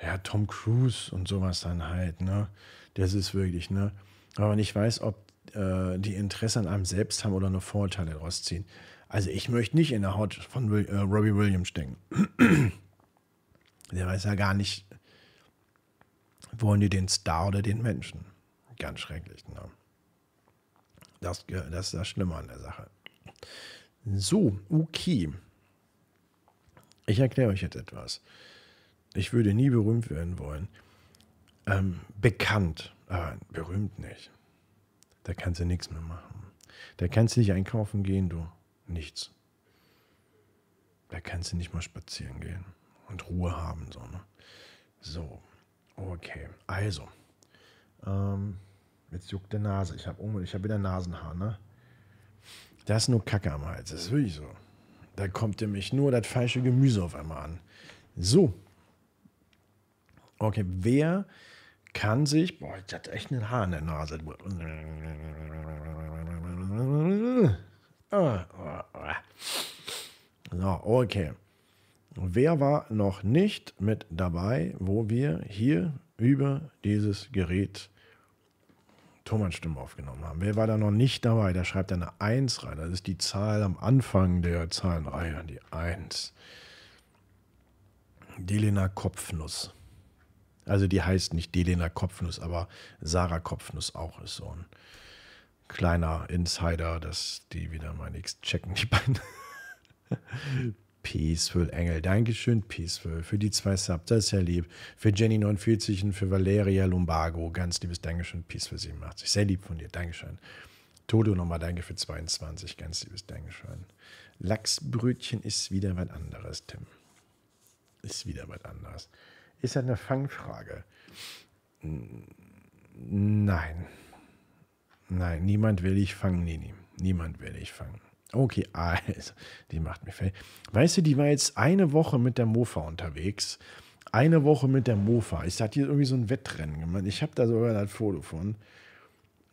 ja, Tom Cruise und sowas dann halt, ne? Das ist wirklich, ne? Aber man nicht weiß, ob äh, die Interesse an einem selbst haben oder nur Vorurteile daraus ziehen. Also ich möchte nicht in der Haut von Will äh, Robbie Williams stecken. Der weiß ja gar nicht, wollen die den Star oder den Menschen? Ganz schrecklich, ne? Das, das ist das Schlimme an der Sache. So, okay. Ich erkläre euch jetzt etwas. Ich würde nie berühmt werden wollen. Ähm, bekannt, aber berühmt nicht. Da kannst du nichts mehr machen. Da kannst du nicht einkaufen gehen, du. Nichts. Da kannst du nicht mal spazieren gehen. Und Ruhe haben, so, ne? So, okay. Also, ähm... jetzt juckt der Nase. Ich habe ich hab wieder Nasenhaar, ne? Da ist nur Kacke am Hals. Das ist wirklich so. Da kommt nämlich nur das falsche Gemüse auf einmal an. So. Okay, wer kann sich... Boah, ich hatte echt ein Haar in der Nase. So, okay. Wer war noch nicht mit dabei, wo wir hier über dieses Gerät... Thomas-Stimme aufgenommen haben. Wer war da noch nicht dabei? Da schreibt er eine eins rein. Das ist die Zahl am Anfang der Zahlenreihe. Die eins. Delena Kopfnuss. Also die heißt nicht Delena Kopfnuss, aber Sarah Kopfnuss auch ist so ein kleiner Insider, dass die wieder mal nichts checken, die beiden. Peaceful Engel. Dankeschön, Peaceful. Für die zwei Sub, das ist ja lieb. Für Jenny neunundvierzig und für Valeria Lumbago. Ganz liebes Dankeschön, Peaceful siebenundachtzig. Sehr lieb von dir, Dankeschön. Toto nochmal, danke für zweiundzwanzig. Ganz liebes Dankeschön. Lachsbrötchen ist wieder was anderes, Tim. Ist wieder was anderes. Ist das eine Fangfrage? Nein. Nein, niemand will ich fangen, Nini. Niemand will ich fangen. Okay, also, die macht mir fertig. Weißt du, die war jetzt eine Woche mit der Mofa unterwegs. Eine Woche mit der Mofa. Ich hatte hier irgendwie so ein Wettrennen gemacht. Ich habe da sogar ein Foto von.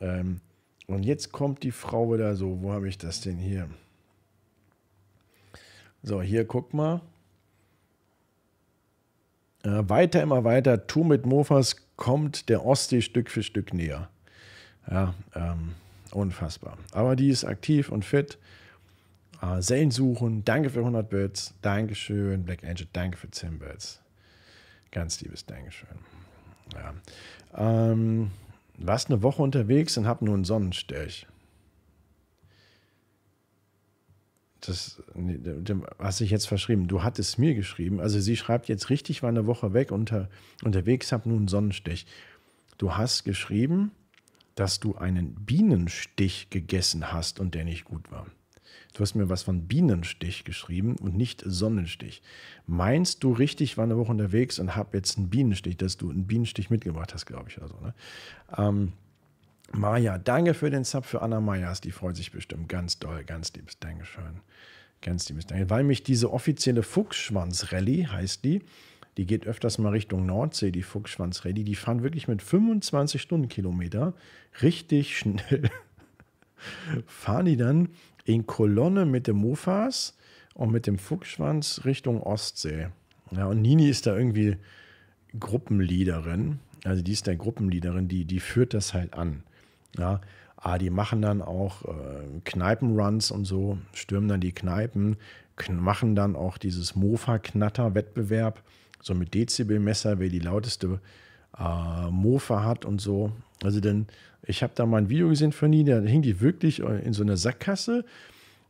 Ähm, und jetzt kommt die Frau wieder so. Wo habe ich das denn hier? So, hier, guck mal. Äh, weiter, immer weiter, Tu mit Mofas kommt der Ostsee Stück für Stück näher. Ja, ähm, unfassbar. Aber die ist aktiv und fit. Äh, Sellen suchen, danke für hundert Bits, Dankeschön. Black Angel, danke für zehn Bits. Ganz liebes Dankeschön. Ja. Ähm, warst eine Woche unterwegs und hab nur einen Sonnenstich. Das hast du jetzt verschrieben. Du hattest mir geschrieben. Also sie schreibt jetzt richtig, war eine Woche weg, unter, unterwegs, hab nun einen Sonnenstich. Du hast geschrieben, dass du einen Bienenstich gegessen hast und der nicht gut war. Du hast mir was von Bienenstich geschrieben und nicht Sonnenstich. Meinst du richtig, war eine Woche unterwegs und hab jetzt einen Bienenstich, dass du einen Bienenstich mitgebracht hast, glaube ich. Also, ne? ähm, Maja, danke für den Sub für Anna Majas. Die freut sich bestimmt ganz doll. Ganz liebes Dankeschön. Ganz liebes Dankeschön. Weil mich diese offizielle Fuchsschwanz-Rallye, heißt die, die geht öfters mal Richtung Nordsee, die Fuchsschwanz-Rallye, die fahren wirklich mit fünfundzwanzig Stundenkilometer richtig schnell. Fahren die dann in Kolonne mit dem Mofas und mit dem Fuchsschwanz Richtung Ostsee. Ja, und Nini ist da irgendwie Gruppenleaderin. Also die ist der Gruppenleaderin, die, die führt das halt an. Ja, ah, die machen dann auch äh, Kneipenruns und so, stürmen dann die Kneipen, kn machen dann auch dieses Mofa-Knatter-Wettbewerb, so mit Dezibelmesser, wer die lauteste äh, Mofa hat und so. Also denn, ich habe da mal ein Video gesehen von Nini, da hing die wirklich in so einer Sackgasse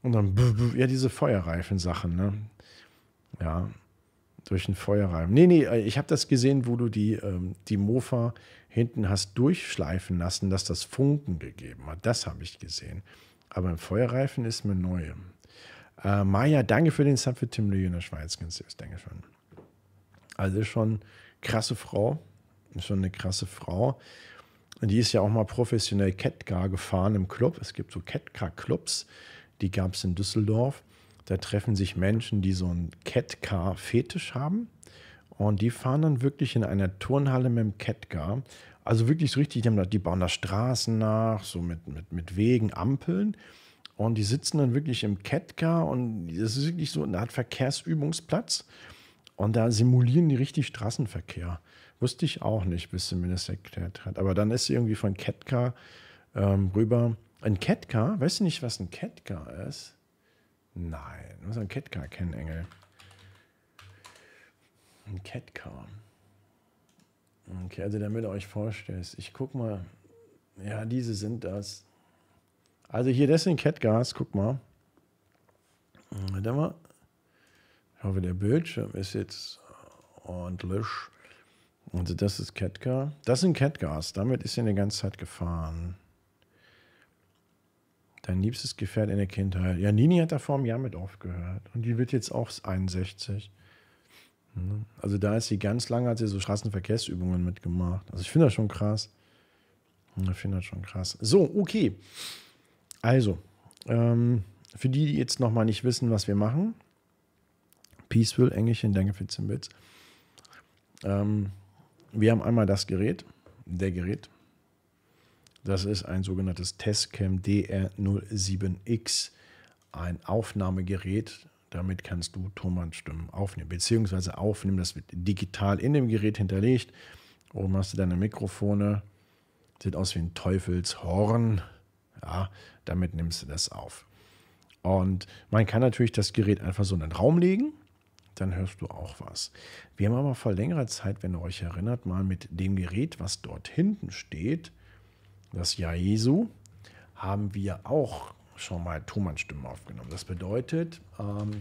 und dann, ja, diese Feuerreifen-Sachen, ne? Ja, durch ein Feuerreifen. Nee, nee, ich habe das gesehen, wo du die, ähm, die Mofa hinten hast durchschleifen lassen, dass das Funken gegeben hat. Das habe ich gesehen. Aber im Feuerreifen ist mir neu. Äh, Maja, danke für den Sub für Tim Leo in der Schweiz. Ganz süß, danke schön. Also schon krasse Frau. Schon eine krasse Frau. Und die ist ja auch mal professionell Catcar gefahren im Club. Es gibt so Catcar-Clubs. Die gab es in Düsseldorf. Da treffen sich Menschen, die so einen Catcar-Fetisch haben. Und die fahren dann wirklich in einer Turnhalle mit dem Catcar. Also wirklich so richtig, die, haben da, die bauen da Straßen nach, so mit, mit, mit Wegen, Ampeln. Und die sitzen dann wirklich im Catcar und das ist wirklich so eine Art Verkehrsübungsplatz. Und da simulieren die richtig Straßenverkehr. Wusste ich auch nicht, bis sie mir das erklärt hat. Aber dann ist sie irgendwie von Catcar ähm, rüber. Ein Catcar? Weißt du nicht, was ein Catcar ist? Nein, du musst ein Catcar kennen, Engel. Ein Catcar. Okay, also damit ihr euch vorstellt, ich guck mal. Ja, diese sind das. Also hier, das sind Catcars, guck mal. Warte mal. Ich hoffe, der Bildschirm ist jetzt ordentlich. Also das ist Catcar. Das sind Catcars, damit ist sie eine ganze Zeit gefahren. Dein liebstes Gefährt in der Kindheit. Ja, Nini hat da vor einem Jahr mit aufgehört. Und die wird jetzt auch einundsechzig. Also da ist sie ganz lange, hat sie so Straßenverkehrsübungen mitgemacht. Also ich finde das schon krass. Ich finde das schon krass. So, okay. Also, ähm, für die, die jetzt nochmal nicht wissen, was wir machen. Peaceful, Engelchen, danke für zehn Bits. Ähm, wir haben einmal das Gerät, der Gerät. Das ist ein sogenanntes Tascam D R null sieben X. Ein Aufnahmegerät. Damit kannst du Tonbandstimmen aufnehmen, beziehungsweise aufnehmen, das wird digital in dem Gerät hinterlegt. Oben hast du deine Mikrofone, sieht aus wie ein Teufelshorn. Ja, damit nimmst du das auf. Und man kann natürlich das Gerät einfach so in den Raum legen, dann hörst du auch was. Wir haben aber vor längerer Zeit, wenn ihr euch erinnert, mal mit dem Gerät, was dort hinten steht, das Jahr Jesu, haben wir auch schon mal Thomann-Stimmen aufgenommen. Das bedeutet,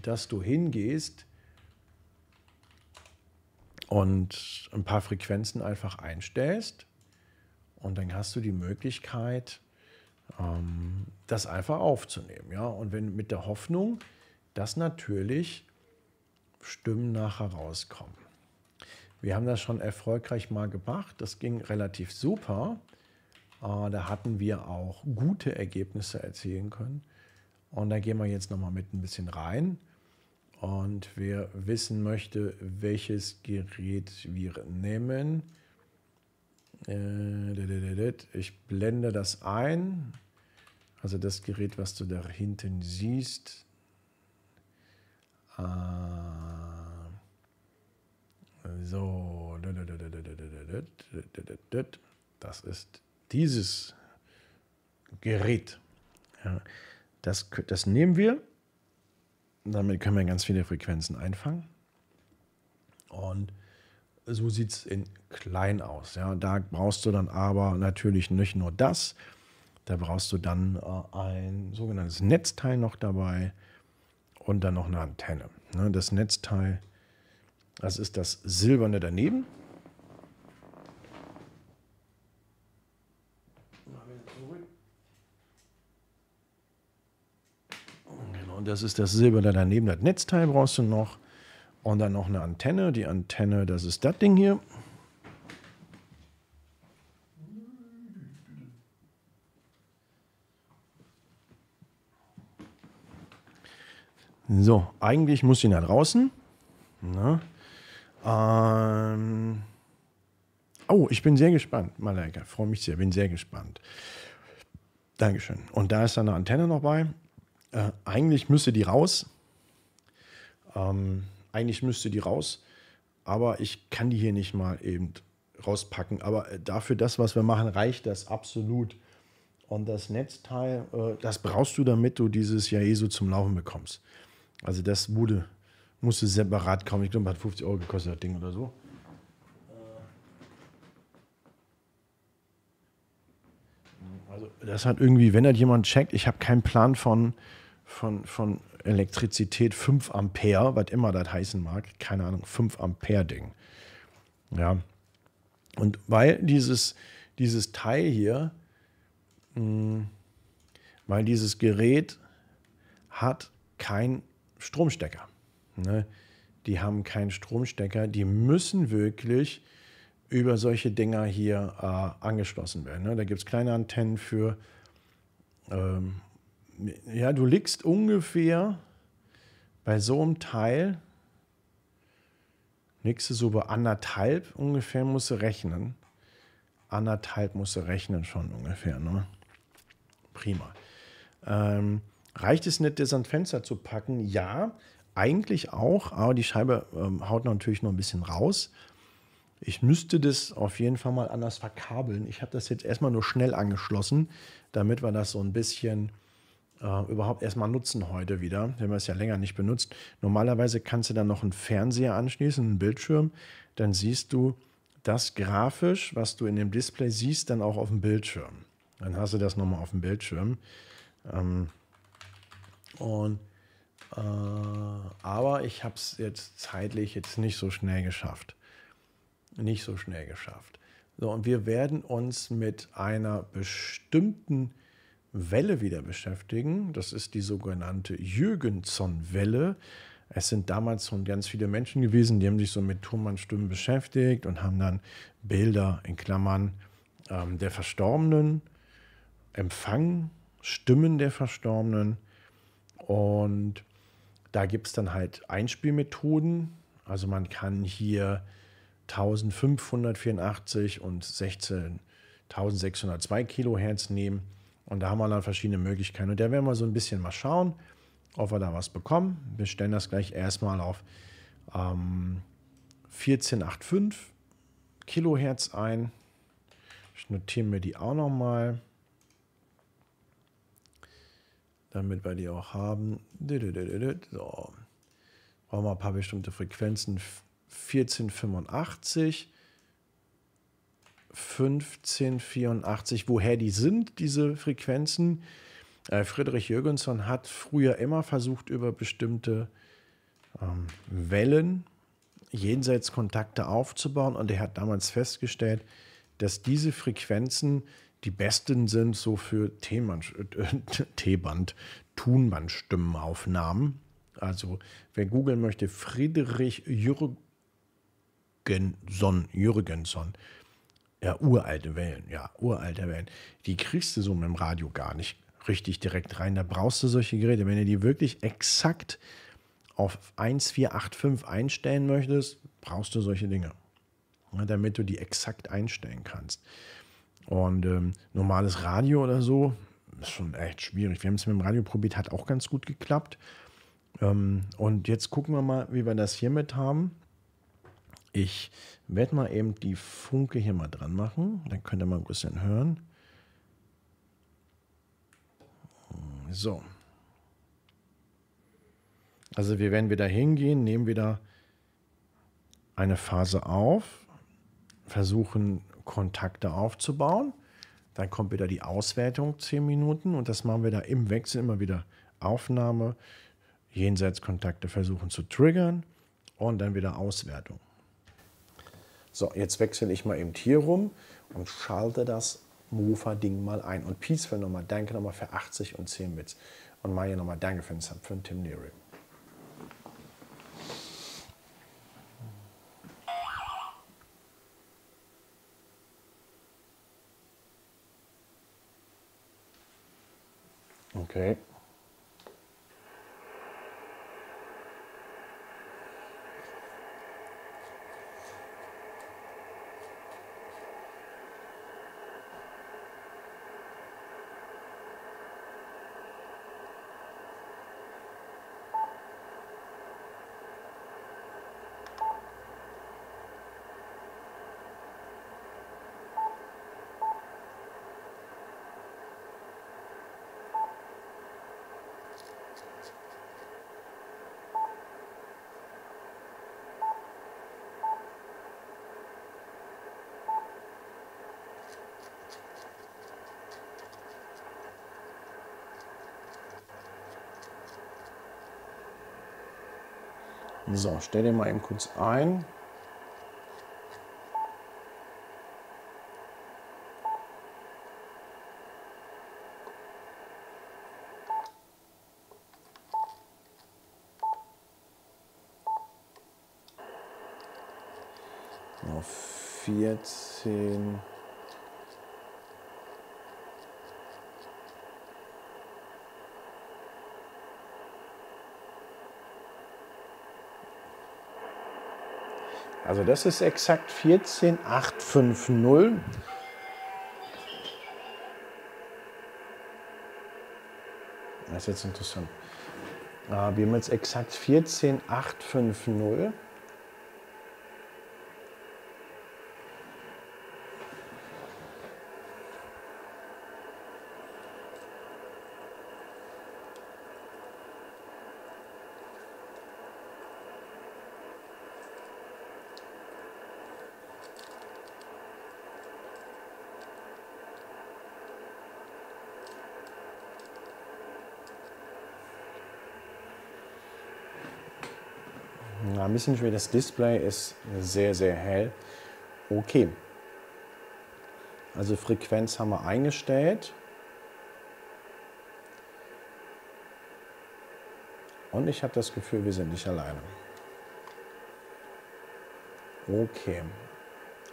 dass du hingehst und ein paar Frequenzen einfach einstellst und dann hast du die Möglichkeit, das einfach aufzunehmen. Ja? Und wenn mit der Hoffnung, dass natürlich Stimmen nachher rauskommen. Wir haben das schon erfolgreich mal gemacht. Das ging relativ super. Da hatten wir auch gute Ergebnisse erzielen können. Und da gehen wir jetzt nochmal mit ein bisschen rein. Und wer wissen möchte, welches Gerät wir nehmen. Ich blende das ein. Also das Gerät, was du da hinten siehst. So, das ist dieses Gerät. Ja, das, das nehmen wir. Damit können wir ganz viele Frequenzen einfangen. Und so sieht es in klein aus. Ja, da brauchst du dann aber natürlich nicht nur das. Da brauchst du dann äh, ein sogenanntes Netzteil noch dabei und dann noch eine Antenne. Ne, das Netzteil, das ist das silberne daneben. Genau, das ist das silberne daneben. Das Netzteil brauchst du noch. Und dann noch eine Antenne. Die Antenne, das ist das Ding hier. So, eigentlich muss ich nach draußen. Na, ähm, oh, ich bin sehr gespannt, Malaika. Freue mich sehr, bin sehr gespannt. Dankeschön. Und da ist dann eine Antenne noch bei. Äh, eigentlich müsste die raus. Ähm, Eigentlich müsste die raus, aber ich kann die hier nicht mal eben rauspacken. Aber dafür das, was wir machen, reicht das absolut. Und das Netzteil, das brauchst du, damit du dieses Yaesu zum Laufen bekommst. Also das wurde, musste separat kommen. Ich glaube, das hat fünfzig Euro gekostet, das Ding oder so. Also das hat irgendwie, wenn das jemand checkt, ich habe keinen Plan von, von, von Elektrizität, fünf Ampere, was immer das heißen mag, keine Ahnung, fünf Ampere Ding. Ja. Und weil dieses, dieses Teil hier, mh, weil dieses Gerät hat keinen Stromstecker. Ne? Die haben keinen Stromstecker, die müssen wirklich über solche Dinger hier äh, angeschlossen werden. Ne? Da gibt es kleine Antennen für. Ähm, Ja, du liegst ungefähr bei so einem Teil, liegst du so bei anderthalb ungefähr, musst du rechnen. Anderthalb musst du rechnen schon ungefähr, ne? Prima. Ähm, reicht es nicht, das ans Fenster zu packen? Ja, eigentlich auch, aber die Scheibe ähm, haut natürlich noch ein bisschen raus. Ich müsste das auf jeden Fall mal anders verkabeln. Ich habe das jetzt erstmal nur schnell angeschlossen, damit wir das so ein bisschen Uh, überhaupt erstmal nutzen heute wieder, wenn man es ja länger nicht benutzt. Normalerweise kannst du dann noch einen Fernseher anschließen, einen Bildschirm, dann siehst du das grafisch, was du in dem Display siehst, dann auch auf dem Bildschirm. Dann hast du das nochmal auf dem Bildschirm. Ähm, und, äh, aber ich habe es jetzt zeitlich jetzt nicht so schnell geschafft. Nicht so schnell geschafft. So, und wir werden uns mit einer bestimmten Welle wieder beschäftigen. Das ist die sogenannte Jürgenson-Welle. Es sind damals schon ganz viele Menschen gewesen, die haben sich so mit Thomann-Stimmen beschäftigt und haben dann Bilder in Klammern ähm, der Verstorbenen empfangen, Stimmen der Verstorbenen. Und da gibt es dann halt Einspielmethoden. Also man kann hier eintausendfünfhundertvierundachtzig und sechzehntausendsechshundertzwei Kilohertz nehmen. Und da haben wir dann verschiedene Möglichkeiten. Und da werden wir so ein bisschen mal schauen, ob wir da was bekommen. Wir stellen das gleich erstmal auf ähm, vierzehn fünfundachtzig Kilohertz ein. Ich notiere mir die auch nochmal, damit wir die auch haben. So. Brauchen wir ein paar bestimmte Frequenzen. vierzehn fünfundachtzig. fünfzehn vierundachtzig, woher die sind, diese Frequenzen. Friedrich Jürgenson hat früher immer versucht, über bestimmte ähm, Wellen Jenseitskontakte aufzubauen. Und er hat damals festgestellt, dass diese Frequenzen die besten sind, so für T-Band, Thunband-Stimmenaufnahmen. Also wer googeln möchte, Friedrich Jürgenson, Jürgenson, ja, uralte Wellen, ja, uralte Wellen. Die kriegst du so mit dem Radio gar nicht richtig direkt rein. Da brauchst du solche Geräte. Wenn du die wirklich exakt auf eins vier acht fünf einstellen möchtest, brauchst du solche Dinge, ja, damit du die exakt einstellen kannst. Und ähm, normales Radio oder so ist schon echt schwierig. Wir haben es mit dem Radio probiert, hat auch ganz gut geklappt. Ähm, und jetzt gucken wir mal, wie wir das hiermit haben. Ich werde mal eben die Funke hier mal dran machen. Dann könnt ihr mal ein bisschen hören. So. Also wir werden wieder hingehen, nehmen wieder eine Phase auf, versuchen Kontakte aufzubauen. Dann kommt wieder die Auswertung, zehn Minuten. Und das machen wir da im Wechsel immer wieder. Aufnahme, Jenseitskontakte versuchen zu triggern und dann wieder Auswertung. So, jetzt wechsle ich mal eben hier rum und schalte das Mofa-Ding mal ein. Und Peaceful nochmal, danke nochmal für achtzig und zehn Bits. Und Maya nochmal, danke für den Sub für den Tim Neary. Okay. So, stell dir mal eben kurz ein. Auf vierzehn. Also das ist exakt vierzehn Komma acht fünf null. Das ist jetzt interessant. Wir haben jetzt exakt vierzehn Komma acht fünf null. Ein bisschen schwer, das Display ist sehr, sehr hell. Okay. Also Frequenz haben wir eingestellt. Und ich habe das Gefühl, wir sind nicht alleine. Okay.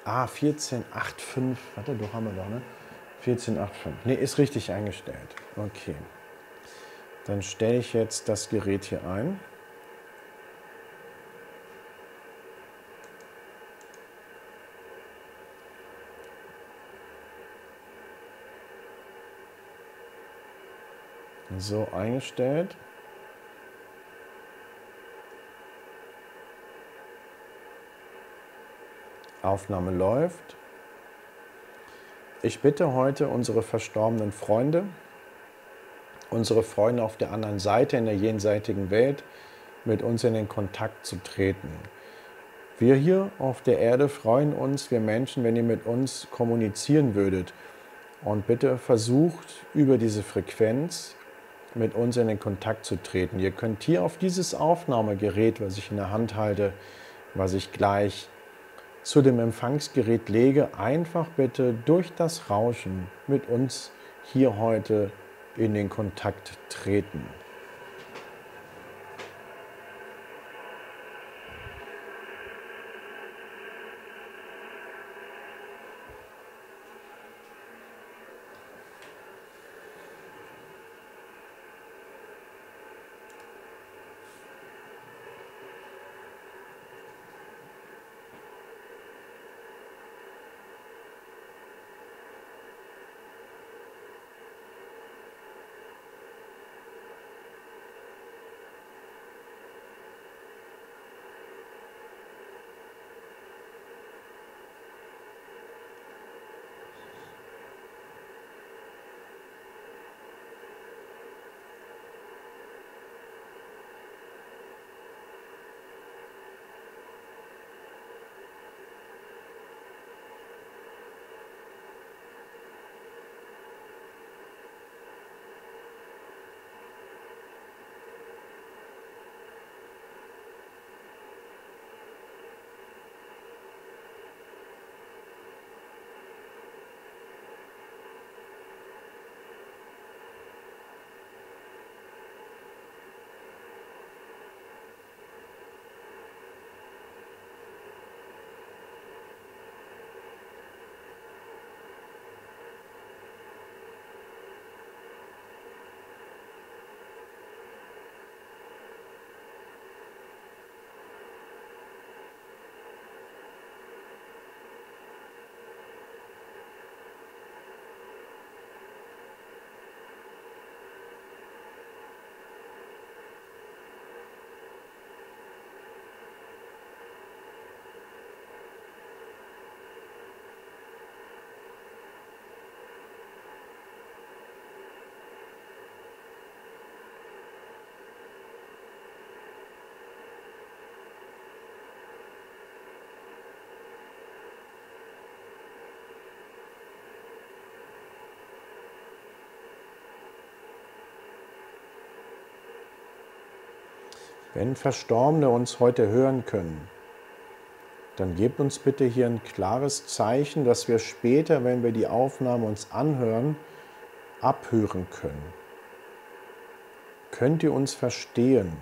Ah, vierzehn Komma fünfundachtzig. Warte, doch haben wir doch, ne? vierzehn Komma fünfundachtzig. Ne, ist richtig eingestellt. Okay. Dann stelle ich jetzt das Gerät hier ein. So, eingestellt. Aufnahme läuft. Ich bitte heute unsere verstorbenen Freunde, unsere Freunde auf der anderen Seite in der jenseitigen Welt, mit uns in den Kontakt zu treten. Wir hier auf der Erde freuen uns, wir Menschen, wenn ihr mit uns kommunizieren würdet. Und bitte versucht, über diese Frequenz mit uns in den Kontakt zu treten. Ihr könnt hier auf dieses Aufnahmegerät, was ich in der Hand halte, was ich gleich zu dem Empfangsgerät lege, einfach bitte durch das Rauschen mit uns hier heute in den Kontakt treten. Wenn Verstorbene uns heute hören können, dann gebt uns bitte hier ein klares Zeichen, dass wir später, wenn wir die Aufnahme uns anhören, abhören können. Könnt ihr uns verstehen?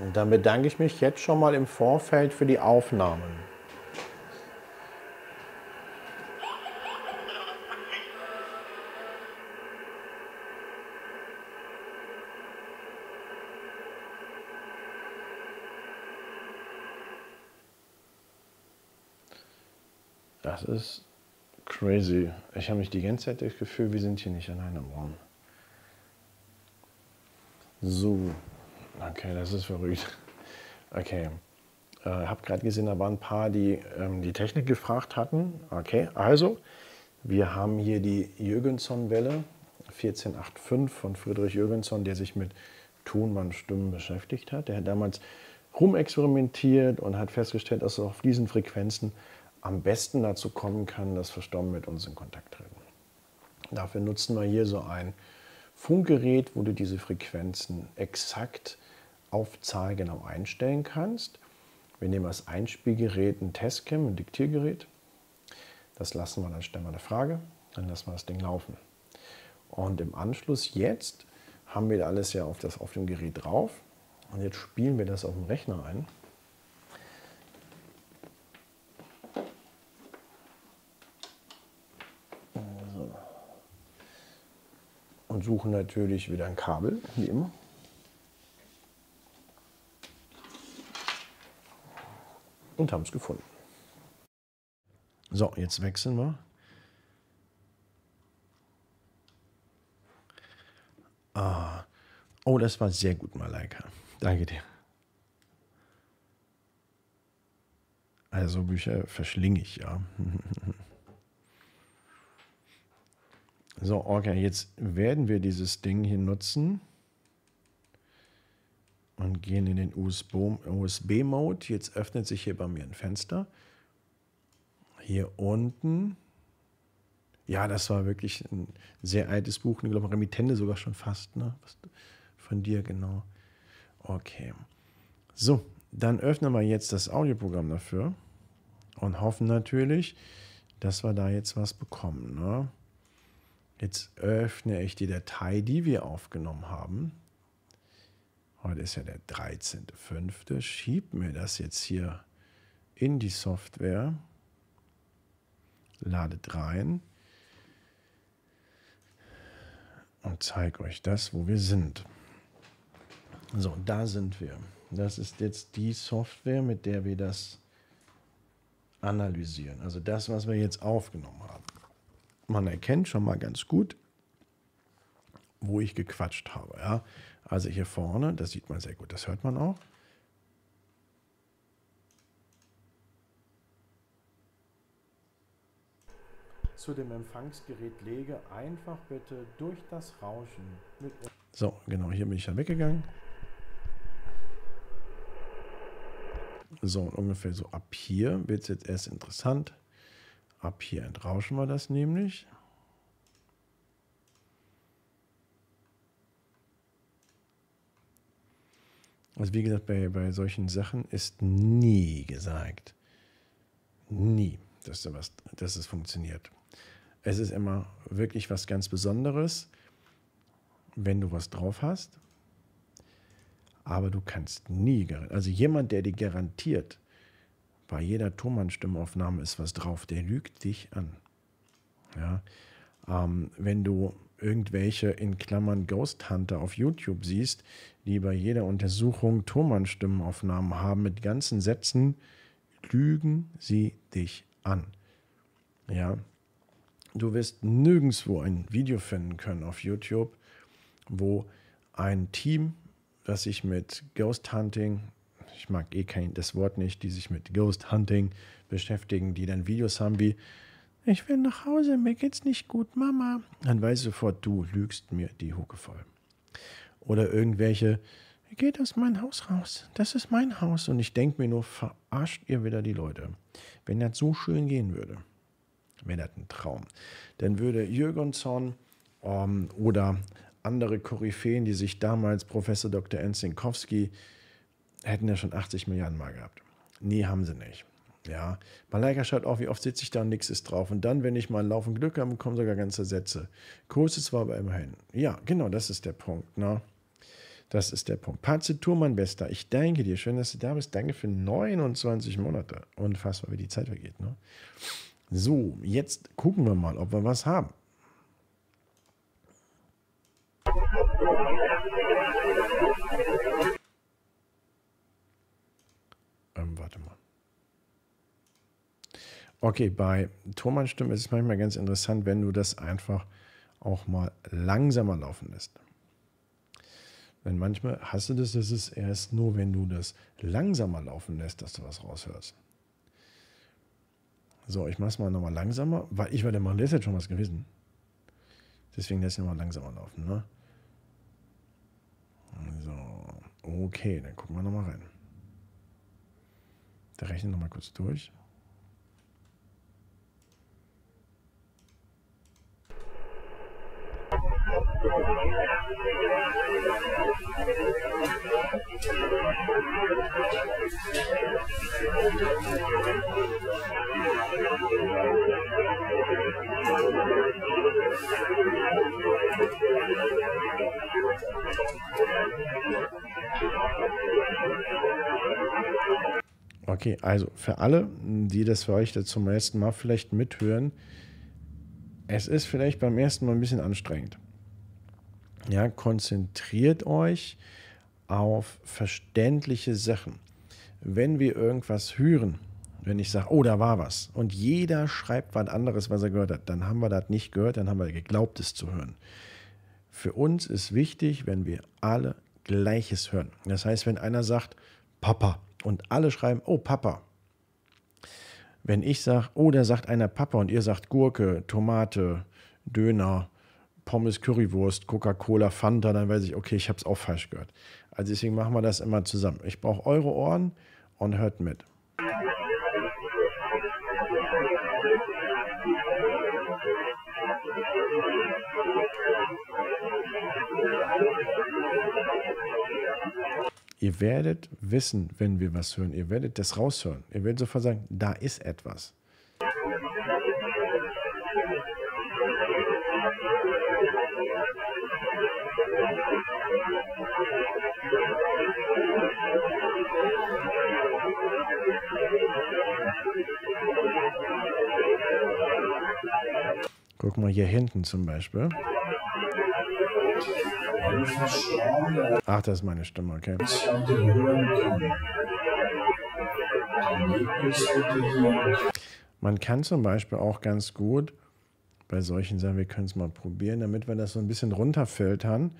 Und dann bedanke ich mich jetzt schon mal im Vorfeld für die Aufnahmen. Das ist crazy. Ich habe mich die ganze Zeit das Gefühl, wir sind hier nicht allein im Raum. So. Okay, das ist verrückt. Okay, ich äh, habe gerade gesehen, da waren ein paar, die ähm, die Technik gefragt hatten. Okay, also, wir haben hier die Jürgenson-Welle vierzehn fünfundachtzig von Friedrich Jürgenson, der sich mit Tonbandstimmen beschäftigt hat. Der hat damals rumexperimentiert und hat festgestellt, dass es auf diesen Frequenzen am besten dazu kommen kann, dass Verstorbene mit uns in Kontakt treten. Dafür nutzen wir hier so ein Funkgerät, wo du diese Frequenzen exakt auf Zahl genau einstellen kannst. Wir nehmen als Einspielgerät ein Tascam, ein Diktiergerät. Das lassen wir, dann stellen wir eine Frage, dann lassen wir das Ding laufen. Und im Anschluss jetzt haben wir alles ja auf, das, auf dem Gerät drauf. Und jetzt spielen wir das auf dem Rechner ein. So. Und suchen natürlich wieder ein Kabel, wie immer. Und haben es gefunden. So, jetzt wechseln wir. Ah. Oh, das war sehr gut, Malaika. Danke dir. Also Bücher verschlinge ich, ja. So, okay, jetzt werden wir dieses Ding hier nutzen. Und gehen in den U S B-Mode. Jetzt öffnet sich hier bei mir ein Fenster. Hier unten. Ja, das war wirklich ein sehr altes Buch. Ich glaube, Remittende sogar schon fast. Ne? Von dir, genau. Okay. So, dann öffnen wir jetzt das Audioprogramm dafür. Und hoffen natürlich, dass wir da jetzt was bekommen. Ne? Jetzt öffne ich die Datei, die wir aufgenommen haben. Heute ist ja der dreizehnte fünfte Schieb mir das jetzt hier in die Software. Ladet rein. Und zeige euch das, wo wir sind. So, da sind wir. Das ist jetzt die Software, mit der wir das analysieren. Also das, was wir jetzt aufgenommen haben. Man erkennt schon mal ganz gut, wo ich gequatscht habe. Ja? Also hier vorne, das sieht man sehr gut, das hört man auch. Zu dem Empfangsgerät lege einfach bitte durch das Rauschen. Mit so, genau, hier bin ich ja weggegangen. So, und ungefähr so ab hier wird es jetzt erst interessant. Ab hier entrauschen wir das nämlich. Also wie gesagt, bei, bei solchen Sachen ist nie gesagt, nie, dass, da was, dass es funktioniert. Es ist immer wirklich was ganz Besonderes, wenn du was drauf hast. Aber du kannst nie garantieren. Also jemand, der dir garantiert, bei jeder Thomann-Stimmaufnahme ist was drauf, der lügt dich an. Ja? Ähm, wenn du irgendwelche in Klammern Ghost Hunter auf YouTube siehst, die bei jeder Untersuchung Thomann-Stimmaufnahmen haben mit ganzen Sätzen, lügen sie dich an. Ja? Du wirst nirgendwo ein Video finden können auf YouTube, wo ein Team, das sich mit Ghost Hunting, ich mag eh kein, das Wort nicht, die sich mit Ghost Hunting beschäftigen, die dann Videos haben wie, ich will nach Hause, mir geht's nicht gut, Mama. Dann weiß sofort, du lügst mir die Hucke voll. Oder irgendwelche, geht aus meinem Haus raus, das ist mein Haus. Und ich denke mir nur, verarscht ihr wieder die Leute. Wenn das so schön gehen würde, wäre das ein Traum. Dann würde Jürgenson ähm, oder andere Koryphäen, die sich damals Professor Doktor Enzinkowski, hätten ja schon achtzig Milliarden Mal gehabt. Nee, haben sie nicht. Ja, Malaika schaut auch, wie oft sitze ich da und nichts ist drauf. Und dann, wenn ich mal einen Laufen Glück habe, kommen sogar ganze Sätze. Kurzes war aber immerhin. Ja, genau, das ist der Punkt. Ne? Das ist der Punkt. Pazitur, mein Bester, ich danke dir. Schön, dass du da bist. Danke für neunundzwanzig Monate. Unfassbar, wie die Zeit vergeht. Ne? So, jetzt gucken wir mal, ob wir was haben. Ähm, warte mal. Okay, bei Thomann-Stimmen ist es manchmal ganz interessant, wenn du das einfach auch mal langsamer laufen lässt. Denn manchmal hast du das, das ist erst nur, wenn du das langsamer laufen lässt, dass du was raushörst. So, ich mache es mal nochmal langsamer, weil ich werde mal, das ist jetzt schon was gewesen. Deswegen lässt ich nochmal langsamer laufen, ne? So, okay, dann gucken wir nochmal rein. Da rechne ich nochmal kurz durch. Okay, also für alle, die das für euch zum ersten Mal vielleicht mithören, es ist vielleicht beim ersten Mal ein bisschen anstrengend. Ja, konzentriert euch auf verständliche Sachen. Wenn wir irgendwas hören, wenn ich sage, oh, da war was, und jeder schreibt was anderes, was er gehört hat, dann haben wir das nicht gehört, dann haben wir geglaubt, es zu hören. Für uns ist wichtig, wenn wir alle Gleiches hören. Das heißt, wenn einer sagt, Papa, und alle schreiben, oh, Papa. Wenn ich sage, oh, da sagt einer Papa, und ihr sagt Gurke, Tomate, Döner, Pommes, Currywurst, Coca-Cola, Fanta, dann weiß ich, okay, ich habe es auch falsch gehört. Also deswegen machen wir das immer zusammen. Ich brauche eure Ohren und hört mit. Ihr werdet wissen, wenn wir was hören. Ihr werdet das raushören. Ihr werdet sofort sagen, da ist etwas. Guck mal hier hinten zum Beispiel. Ach, das ist meine Stimme, okay. Man kann zum Beispiel auch ganz gut bei solchen Sachen, wir können es mal probieren, damit wir das so ein bisschen runterfiltern,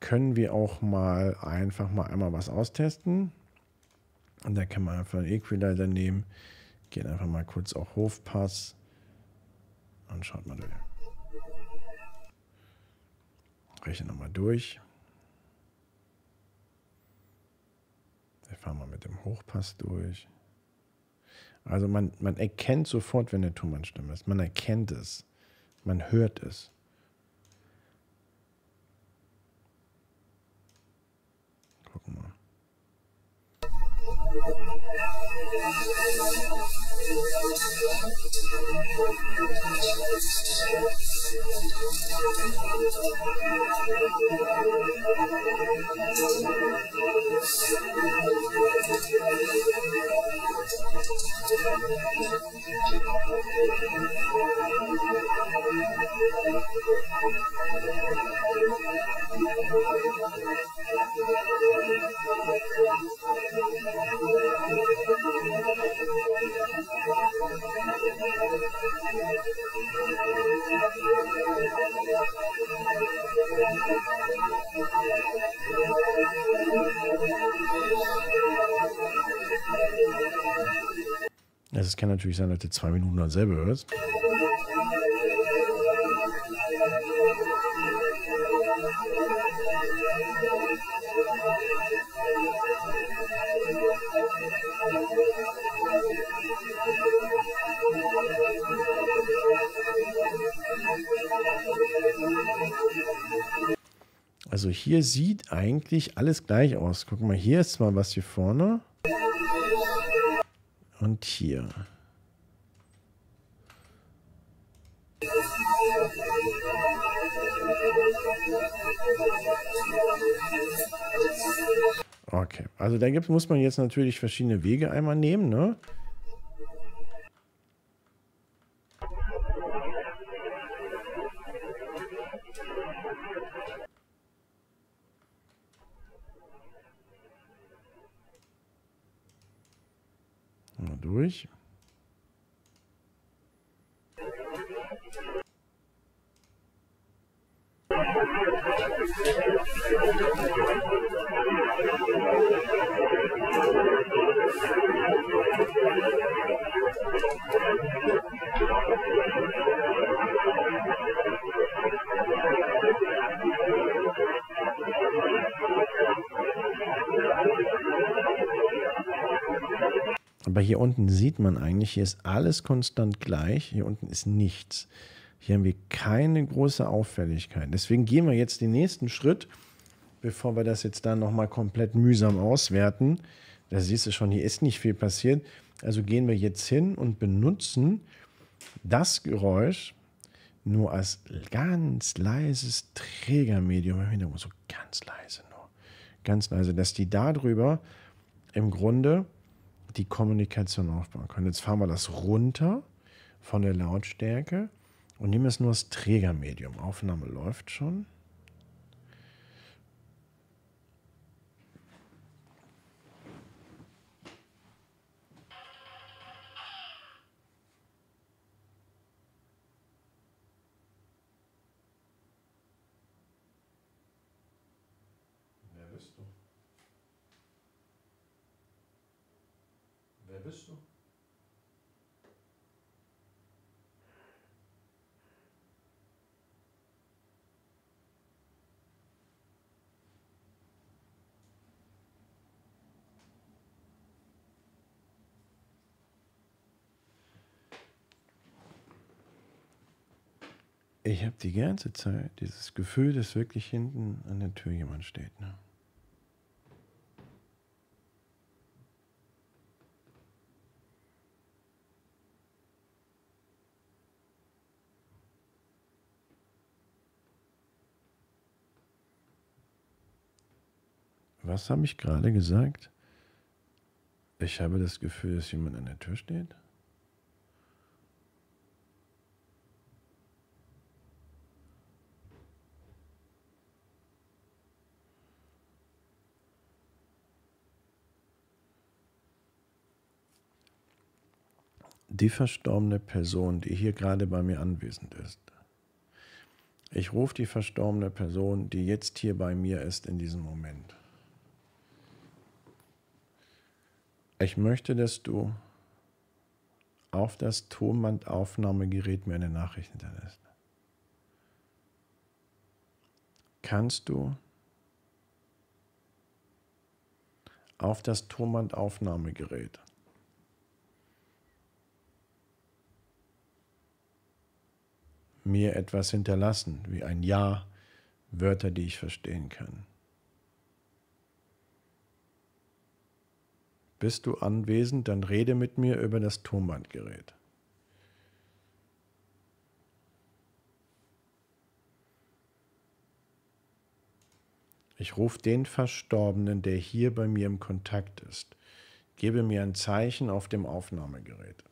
können wir auch mal einfach mal einmal was austesten. Und da kann man einfach einen Equalizer nehmen, geht einfach mal kurz auf Hofpass und schaut mal durch. Rechne nochmal durch. Wir fahren mal mit dem Hochpass durch. Also man, man erkennt sofort, wenn eine Tonbandstimme ist. Man erkennt es. Man hört es. Gucken wir mal. Es kann natürlich sein, dass du zwei Minuten dasselbe hörst. Also hier sieht eigentlich alles gleich aus. Guck mal, hier ist mal was hier vorne. Und hier. Okay, also da gibt's, muss man jetzt natürlich verschiedene Wege einmal nehmen, ne? Mal durch. Aber hier unten sieht man eigentlich, hier ist alles konstant gleich, hier unten ist nichts. Hier haben wir keine große Auffälligkeit. Deswegen gehen wir jetzt den nächsten Schritt, bevor wir das jetzt dann nochmal komplett mühsam auswerten. Da siehst du schon, hier ist nicht viel passiert. Also gehen wir jetzt hin und benutzen das Geräusch nur als ganz leises Trägermedium im Hintergrund. So ganz leise nur. Ganz leise, dass die darüber im Grunde die Kommunikation aufbauen können. Jetzt fahren wir das runter von der Lautstärke und nehmen es nur als Trägermedium. Aufnahme läuft schon. Bist du? Ich habe die ganze Zeit dieses Gefühl, dass wirklich hinten an der Tür jemand steht, ne? Was habe ich gerade gesagt? Ich habe das Gefühl, dass jemand an der Tür steht. die verstorbene Person, die hier gerade bei mir anwesend ist. Ich rufe die verstorbene Person, die jetzt hier bei mir ist, in diesem Moment. Ich möchte, dass du auf das Tonbandaufnahmegerät mir eine Nachricht hinterlässt. Kannst du auf das Tonbandaufnahmegerät mir etwas hinterlassen, wie ein Ja, Wörter, die ich verstehen kann? Bist du anwesend, dann rede mit mir über das Tonbandgerät. Ich rufe den Verstorbenen, der hier bei mir im Kontakt ist. Gebe mir ein Zeichen auf dem Aufnahmegerät.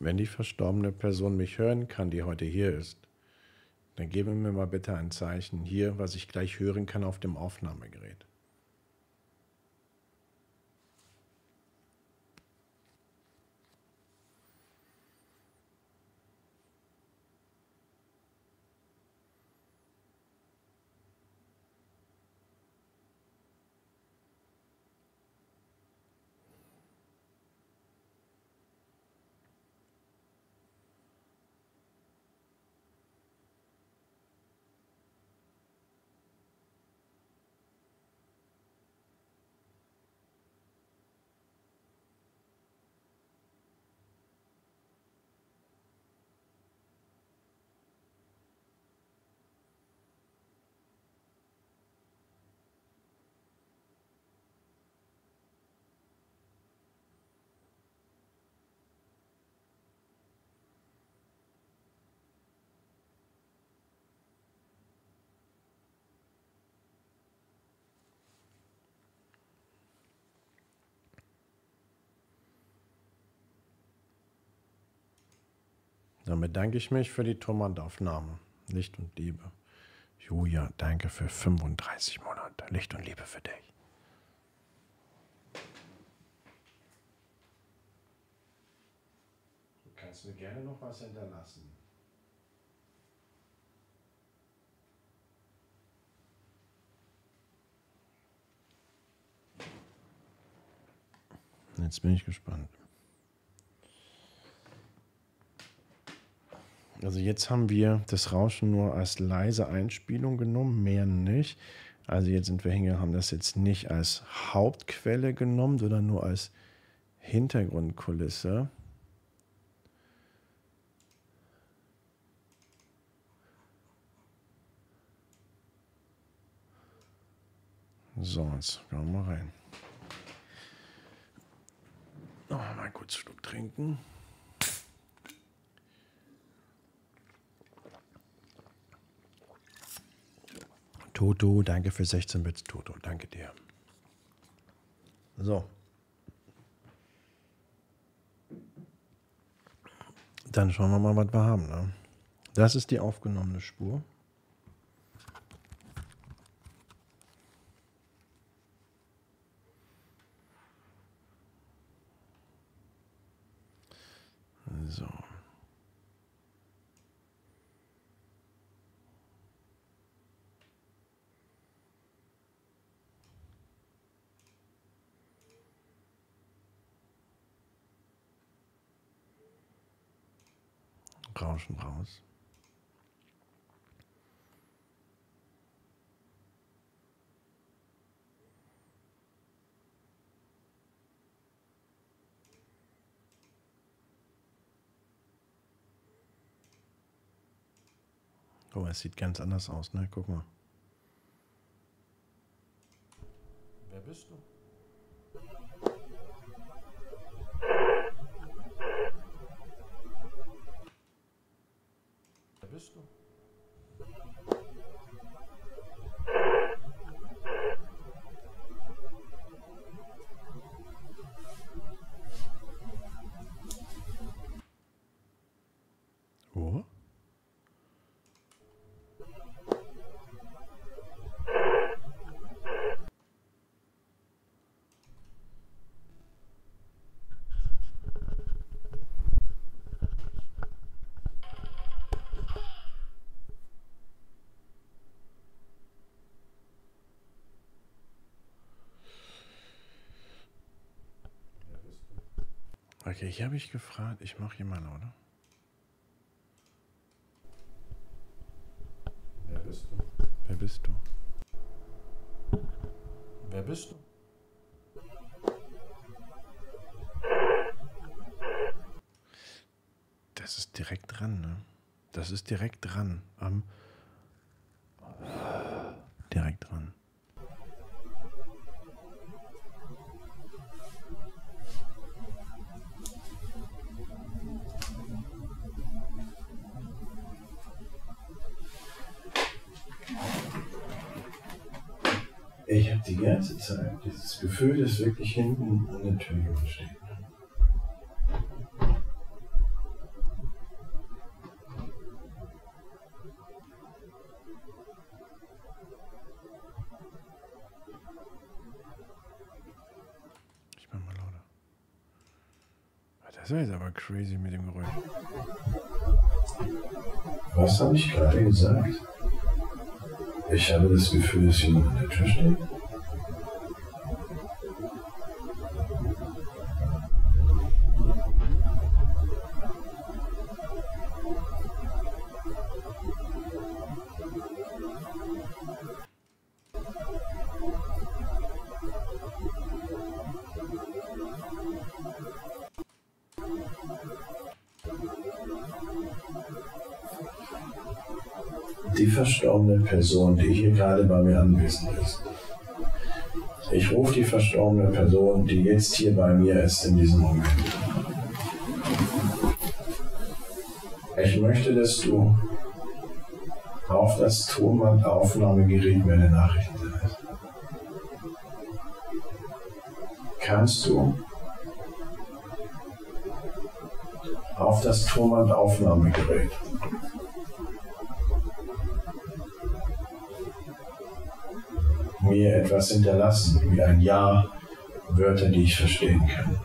Wenn die verstorbene Person mich hören kann, die heute hier ist, dann gebe mir mal bitte ein Zeichen hier, was ich gleich hören kann auf dem Aufnahmegerät. Dann bedanke ich mich für die Turmandaufnahme. Licht und Liebe. Julia, danke für fünfunddreißig Monate. Licht und Liebe für dich. Du kannst mir gerne noch was hinterlassen. Jetzt bin ich gespannt. Also jetzt haben wir das Rauschen nur als leise Einspielung genommen, mehr nicht. Also jetzt sind wir hingegangen, haben das jetzt nicht als Hauptquelle genommen, sondern nur als Hintergrundkulisse. So, jetzt schauen wir mal rein. Noch mal kurz einen Schluck trinken. Toto, danke für sechzehn Bits, Toto, danke dir. So. Dann schauen wir mal, was wir haben. Ne? Das ist die aufgenommene Spur. So. Rauschen raus. Oh, es sieht ganz anders aus, ne? Guck mal. Wer bist du? Wer bist du? Oh? Okay, hier habe ich gefragt, ich mache hier mal lauter. Wer bist du? Wer bist du? Wer bist du? Das ist direkt dran, ne? Das ist direkt dran. Am direkt dran. Ich habe die ganze Zeit dieses Gefühl, dass wirklich hinten an der Tür jemand steht. Ich mach mal lauter. Das ist aber crazy mit dem Geräusch. Was habe ich gerade gesagt? Ich habe das Gefühl, dass jemand an der Tür steht. Die verstorbene Person, die hier gerade bei mir anwesend ist. Ich rufe die verstorbene Person, die jetzt hier bei mir ist, in diesem Moment. Ich möchte, dass du auf das Tonbandaufnahmegerät meine Nachrichten sendest. Kannst du auf das Tonbandaufnahmegerät. Mir etwas hinterlassen, wie ein Ja, Wörter, die ich verstehen kann.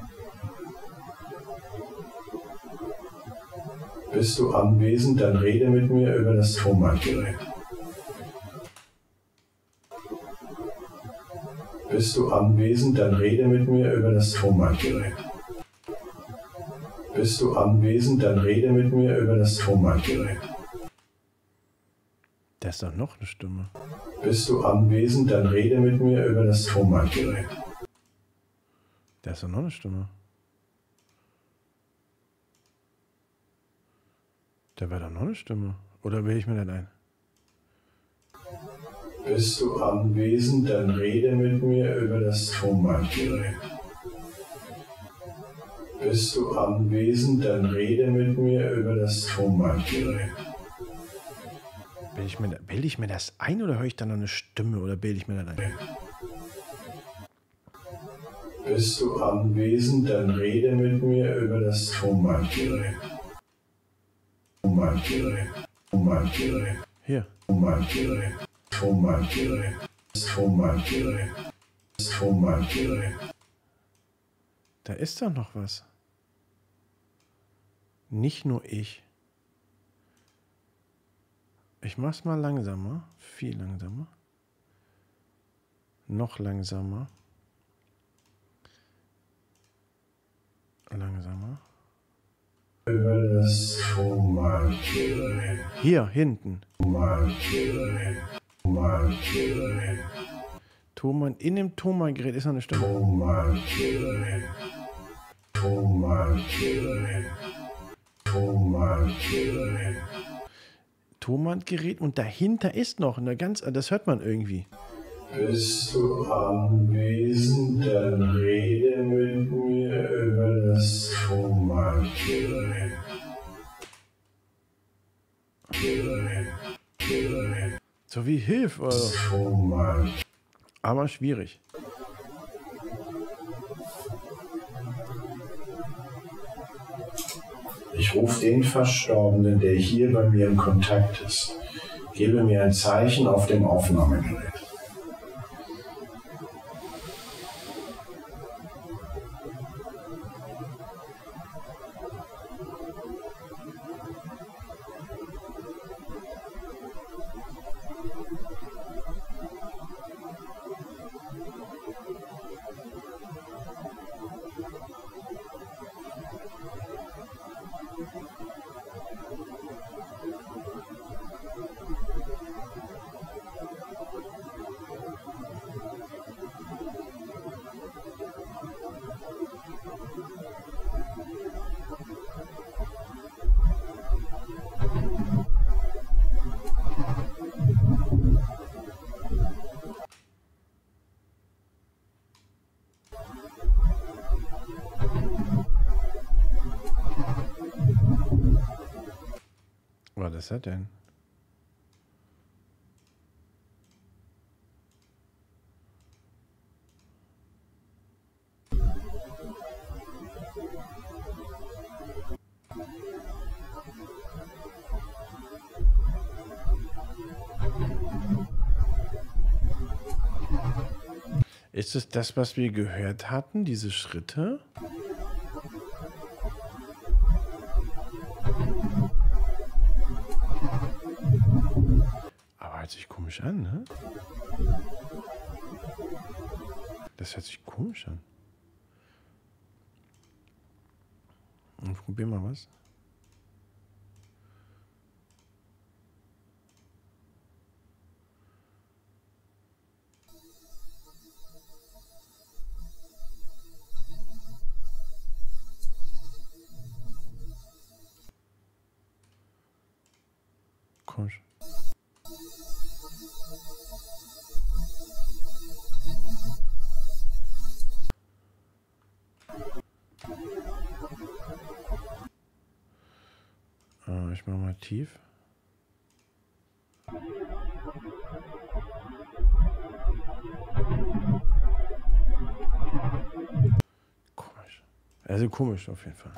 Bist du anwesend, dann rede mit mir über das Tonbandgerät. Bist du anwesend, dann rede mit mir über das Tonbandgerät. Bist du anwesend, dann rede mit mir über das Tonbandgerät. Da ist doch noch eine Stimme. Bist du anwesend, dann rede mit mir über das Tonbandgerät. Da ist doch noch eine Stimme. Da war doch noch eine Stimme. Oder will ich mir denn ein? Bist du anwesend, dann rede mit mir über das Tonbandgerät. Bist du anwesend, dann rede mit mir über das Tonbandgerät. Bilde ich, bild ich mir das ein oder höre ich dann noch eine Stimme oder bilde ich mir das ein? Bist du anwesend, dann rede mit mir über das Tonbandgerät. Tonbandgerät. Tonbandgerät. Hier. Tonbandgerät. Tonbandgerät. Tonbandgerät. Tonbandgerät. Da ist doch noch was. Nicht nur ich. Ich mach's mal langsamer, viel langsamer, noch langsamer, langsamer. Hier hinten. Thomann, in dem Thomann-Gerät ist noch eine Stimme. Thomann-Gerät und dahinter ist noch eine ganz, das hört man irgendwie. Bist du anwesend, dann rede mit mir über das Thomann-Gerät. So wie Hilfe, also. Aber schwierig. Ich rufe den Verstorbenen, der hier bei mir im Kontakt ist. Gebe mir ein Zeichen auf dem Aufnahmegerät. Was hat denn? Ist es das, was wir gehört hatten, diese Schritte? An, ne? Das hört sich komisch an. Und probier mal was. Komisch. Ich mache mal tief. Komisch. Also komisch auf jeden Fall.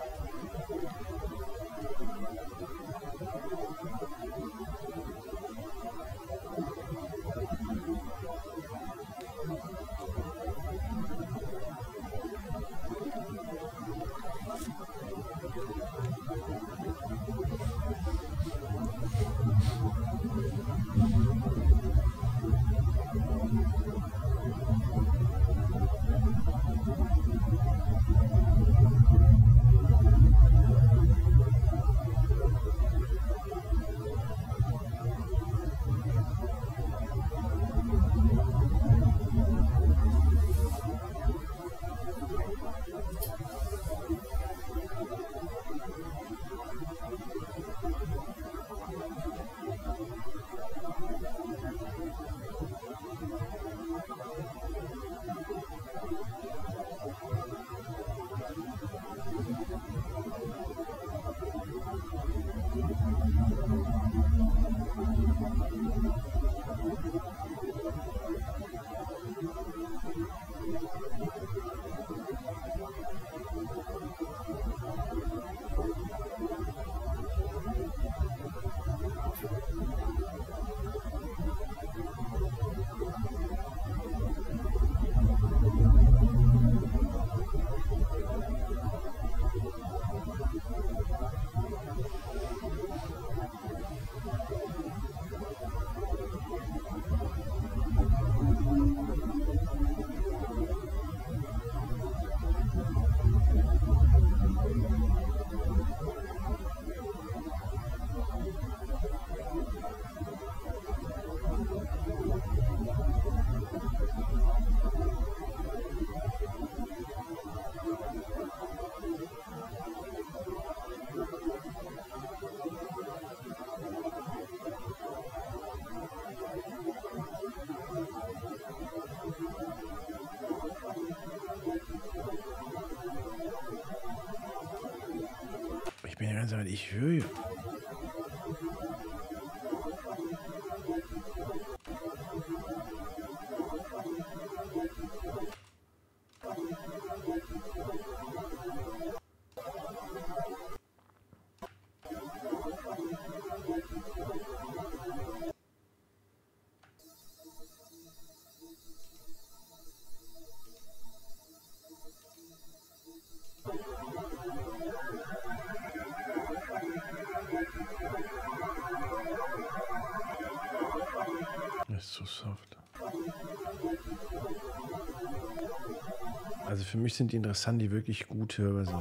Ich bin ja ganz ehrlich, ich höre. Also für mich sind die interessant, die wirklich gut hörbar sind.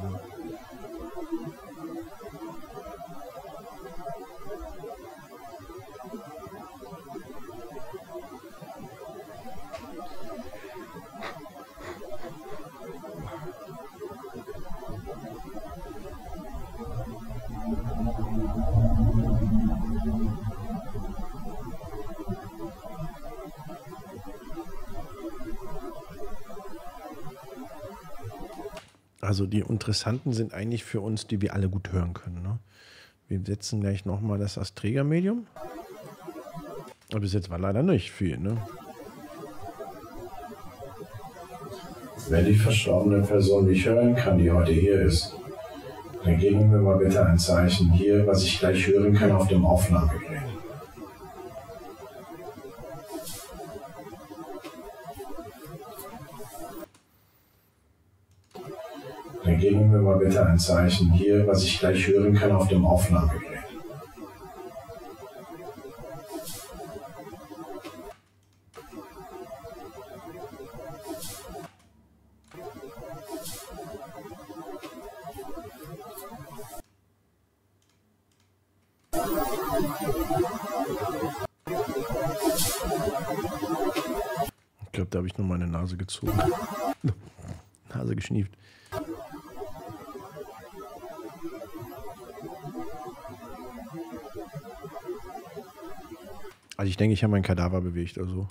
Also die interessanten sind eigentlich für uns, die wir alle gut hören können. Ne? Wir setzen gleich nochmal das als Trägermedium. Aber bis jetzt war leider nicht viel. Ne? Wer die verstorbene Person nicht hören kann, die heute hier ist, dann geben wir mal bitte ein Zeichen hier, was ich gleich hören kann auf dem Aufnahmegerät. Geben wir mal bitte ein Zeichen hier, was ich gleich hören kann auf dem Aufnahmegerät. Ich glaube, da habe ich nur meine Nase gezogen. Nase geschnieft. Also ich denke, ich habe meinen Kadaver bewegt, also.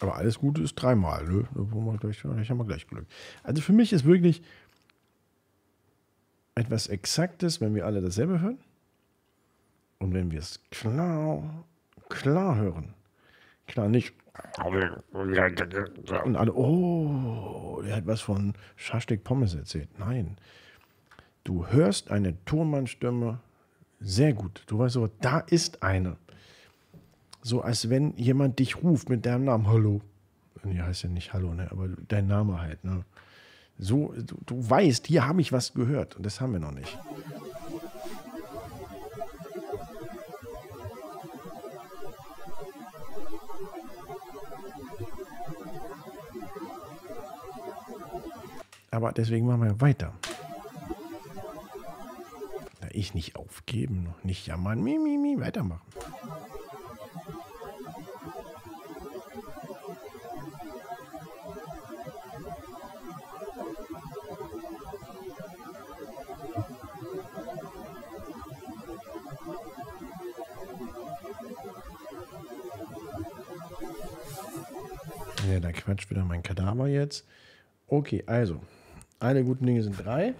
Aber alles Gute ist dreimal, ne? Vielleicht haben wir gleich Glück. Also für mich ist wirklich etwas Exaktes, wenn wir alle dasselbe hören. Und wenn wir es klar, klar hören. Klar nicht. Und alle, oh, der hat was von Schaschlik Pommes erzählt. Nein, du hörst eine Tonmannstimme sehr gut. Du weißt so, da ist eine. So als wenn jemand dich ruft mit deinem Namen, hallo. Nee, heißt ja nicht hallo, ne? Aber dein Name halt. Ne? So, du, du weißt, hier habe ich was gehört und das haben wir noch nicht. Aber deswegen machen wir weiter. Da ich nicht aufgeben, noch nicht jammern, mi, mi, mi, weitermachen. Ja, da quatscht wieder mein Kadaver jetzt. Okay, also, alle guten Dinge sind drei.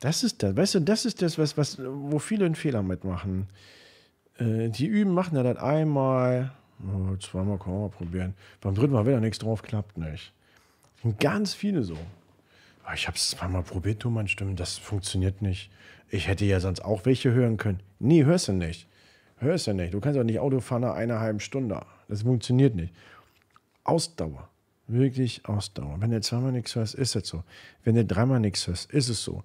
Das ist das, weißt du, das ist das, was, was, wo viele einen Fehler mitmachen. Äh, die üben, machen ja dann einmal, oh, zweimal kann man mal probieren. Beim dritten Mal wieder nichts drauf, klappt nicht. Sind ganz viele so. Oh, ich habe es zweimal probiert, du Mann, stimmt, das funktioniert nicht. Ich hätte ja sonst auch welche hören können. Nee, hörst du nicht. Hörst du nicht. Du kannst auch nicht Auto fahren nach einer halben Stunde. Das funktioniert nicht. Ausdauer. Wirklich Ausdauer. Wenn du zweimal nichts hörst, ist es so. Wenn du dreimal nichts hörst, ist es so.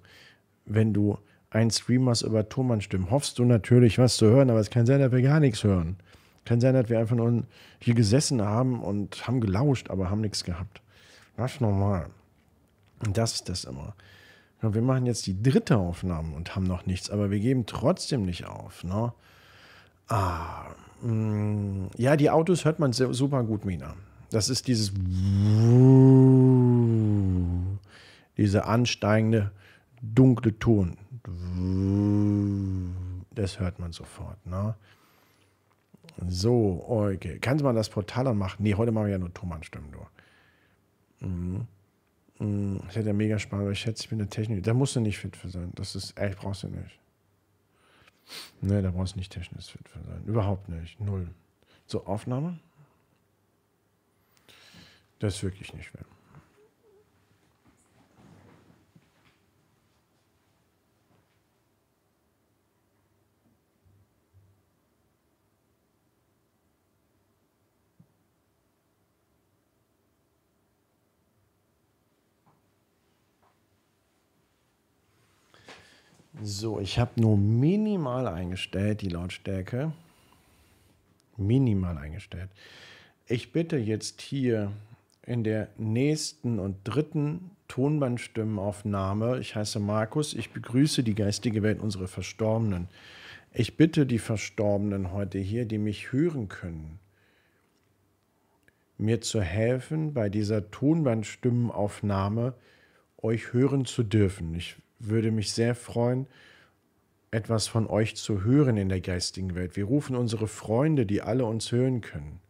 Wenn du einen Stream machst über Thomann-Stimmen, hoffst du natürlich, was zu hören, aber es kann sein, dass wir gar nichts hören. Kann sein, dass wir einfach nur hier gesessen haben und haben gelauscht, aber haben nichts gehabt. Das ist normal. Und das ist das immer. Ja, wir machen jetzt die dritte Aufnahme und haben noch nichts, aber wir geben trotzdem nicht auf. Ne? Ah, mh. Ja, die Autos hört man super gut, Mina. Das ist dieses diese ansteigende dunkle Ton. Das hört man sofort. Ne? So, okay. Kannst du mal das Portal anmachen? Nee, heute machen wir ja nur Thomann-Stimmen. Mhm. Mhm. Das hat ja mega Spaß, aber ich schätze, ich bin der Technik. Da musst du nicht fit für sein. Das ist, echt brauchst du nicht. Nee, da brauchst du nicht technisch fit für sein. Überhaupt nicht. Null. So, Aufnahme? Das ist wirklich nicht schwer. So, ich habe nur minimal eingestellt, die Lautstärke. Minimal eingestellt. Ich bitte jetzt hier in der nächsten und dritten Tonbandstimmenaufnahme, ich heiße Markus, ich begrüße die geistige Welt, unsere Verstorbenen. Ich bitte die Verstorbenen heute hier, die mich hören können, mir zu helfen, bei dieser Tonbandstimmenaufnahme euch hören zu dürfen. Ich würde mich sehr freuen, etwas von euch zu hören in der geistigen Welt. Wir rufen unsere Freunde, die alle uns hören können.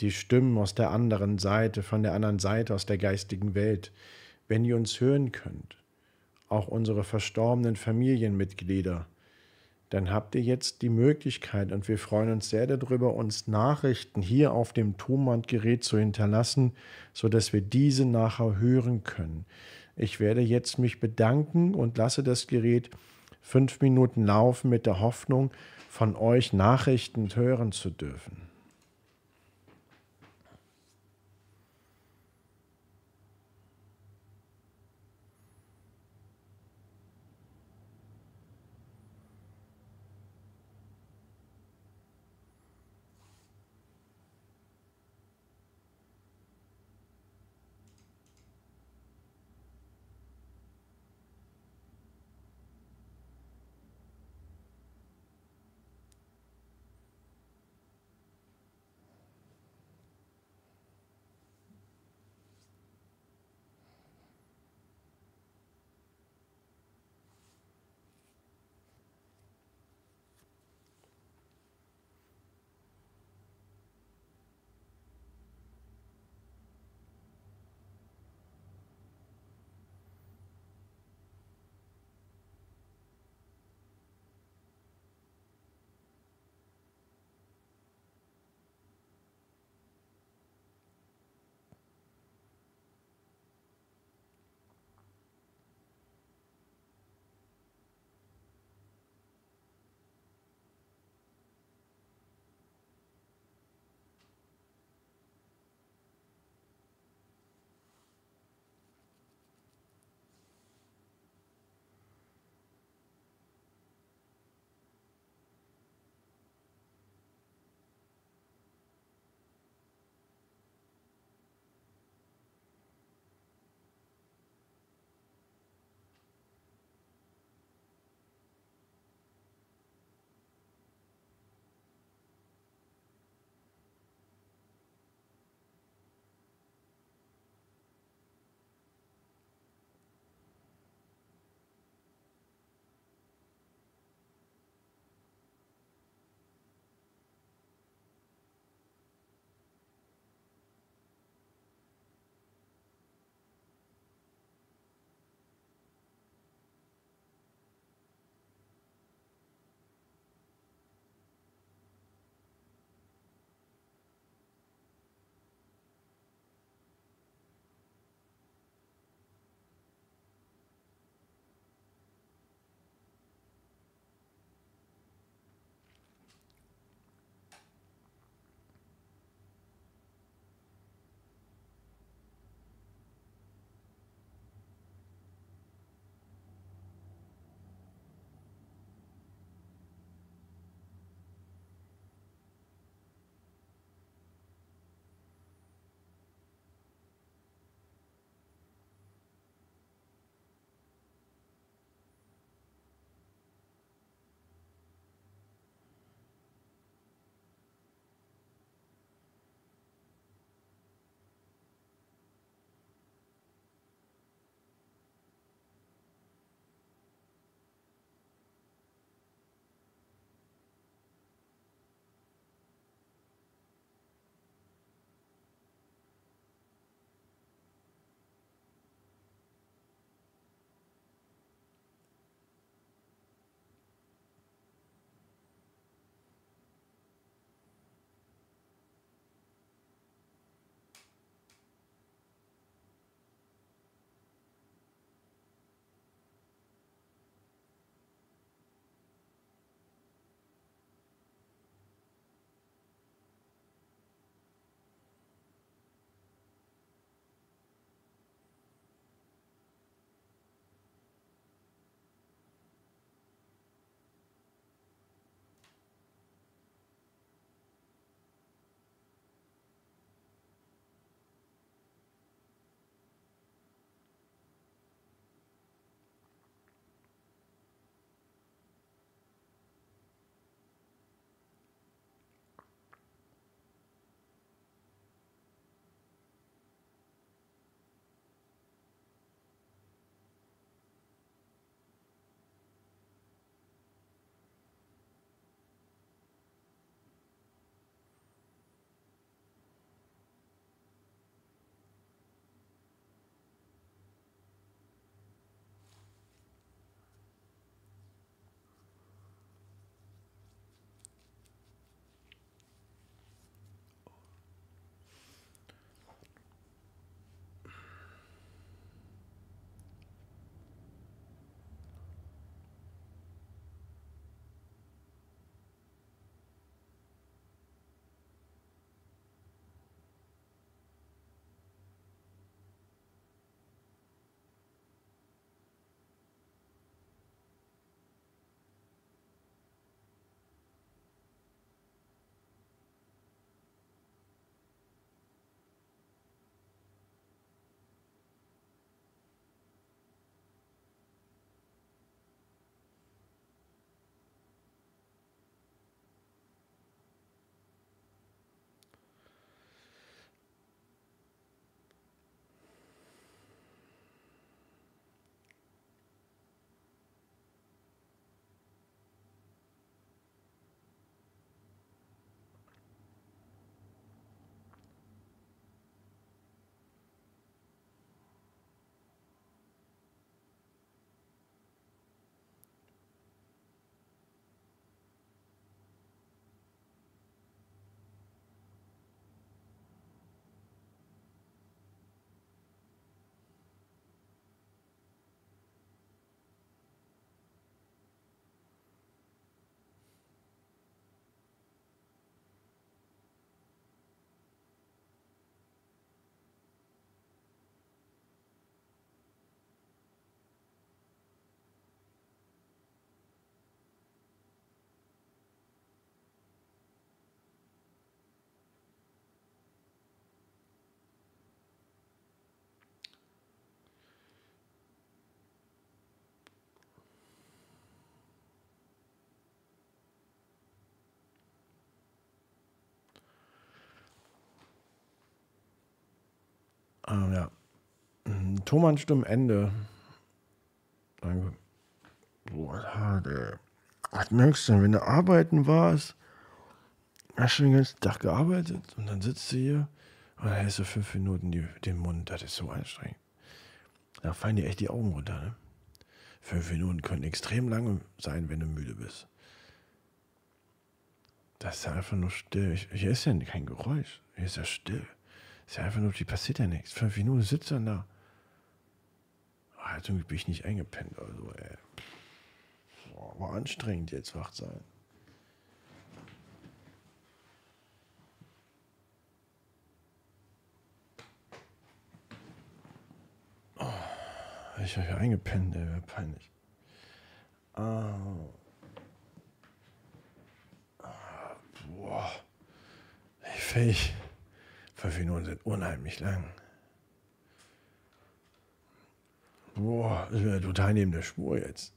Die Stimmen aus der anderen Seite, von der anderen Seite, aus der geistigen Welt. Wenn ihr uns hören könnt, auch unsere verstorbenen Familienmitglieder, dann habt ihr jetzt die Möglichkeit, und wir freuen uns sehr darüber, uns Nachrichten hier auf dem Thomann-Gerät zu hinterlassen, sodass wir diese nachher hören können. Ich werde jetzt mich bedanken und lasse das Gerät fünf Minuten laufen mit der Hoffnung, von euch Nachrichten hören zu dürfen. Ah, ja. Thomann Stimm Ende. Danke. Was merkst du denn, wenn du arbeiten warst? Hast du den ganzen Tag gearbeitet und dann sitzt du hier und dann hältst du fünf Minuten die, den Mund. Das ist so anstrengend. Da fallen dir echt die Augen runter, ne? Fünf Minuten können extrem lange sein, wenn du müde bist. Das ist ja einfach nur still. Hier ist ja kein Geräusch. Hier ist ja still. Ist ja einfach nur, hier passiert ja nichts. Fünf Minuten sitzt dann da. Ah, zum Glück bin ich nicht eingepennt oder so, ey. Boah, war anstrengend jetzt wach sein. Oh, ich habe ja eingepennt, ey, wäre peinlich. Oh. Ah, boah. Ich fähig. Fünf Minuten sind unheimlich lang. Boah, ich bin ja total neben der Spur jetzt.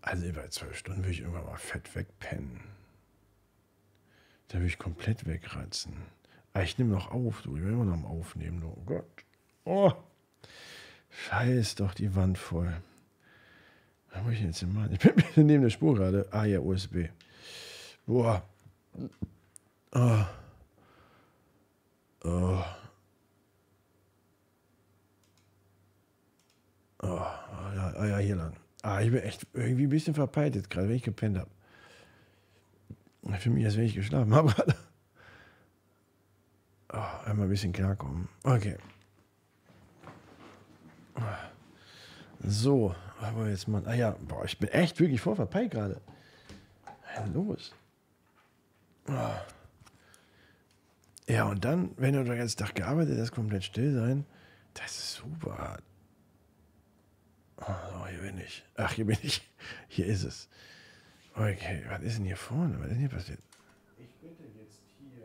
Also bei zwölf Stunden will ich irgendwann mal fett wegpennen. Da will ich komplett wegratzen. Ah, ich nehme noch auf, du. Ich will immer noch am Aufnehmen. Du. Oh Gott. Oh. Scheiß doch die Wand voll. Was muss ich jetzt denn machen? Ich bin neben der Spur gerade. Ah ja, U S B. Boah. Oh. Oh. Oh. Ah ja, ah, ja, hier lang. Ah, ich bin echt irgendwie ein bisschen verpeilt jetzt gerade, wenn ich gepennt habe. Ich fühle mich, als wenn ich geschlafen habe gerade. Oh, einmal ein bisschen klarkommen. Okay. So, aber jetzt mal. Ah ja, boah, ich bin echt wirklich voll verpeilt gerade. Was los? Oh. Ja, und dann, wenn du den ganzen Tag gearbeitet hast, komplett still sein, das ist super hart. Oh, hier bin ich. Ach, hier bin ich. Hier ist es. Okay, was ist denn hier vorne? Was ist denn hier passiert? Ich bitte jetzt hier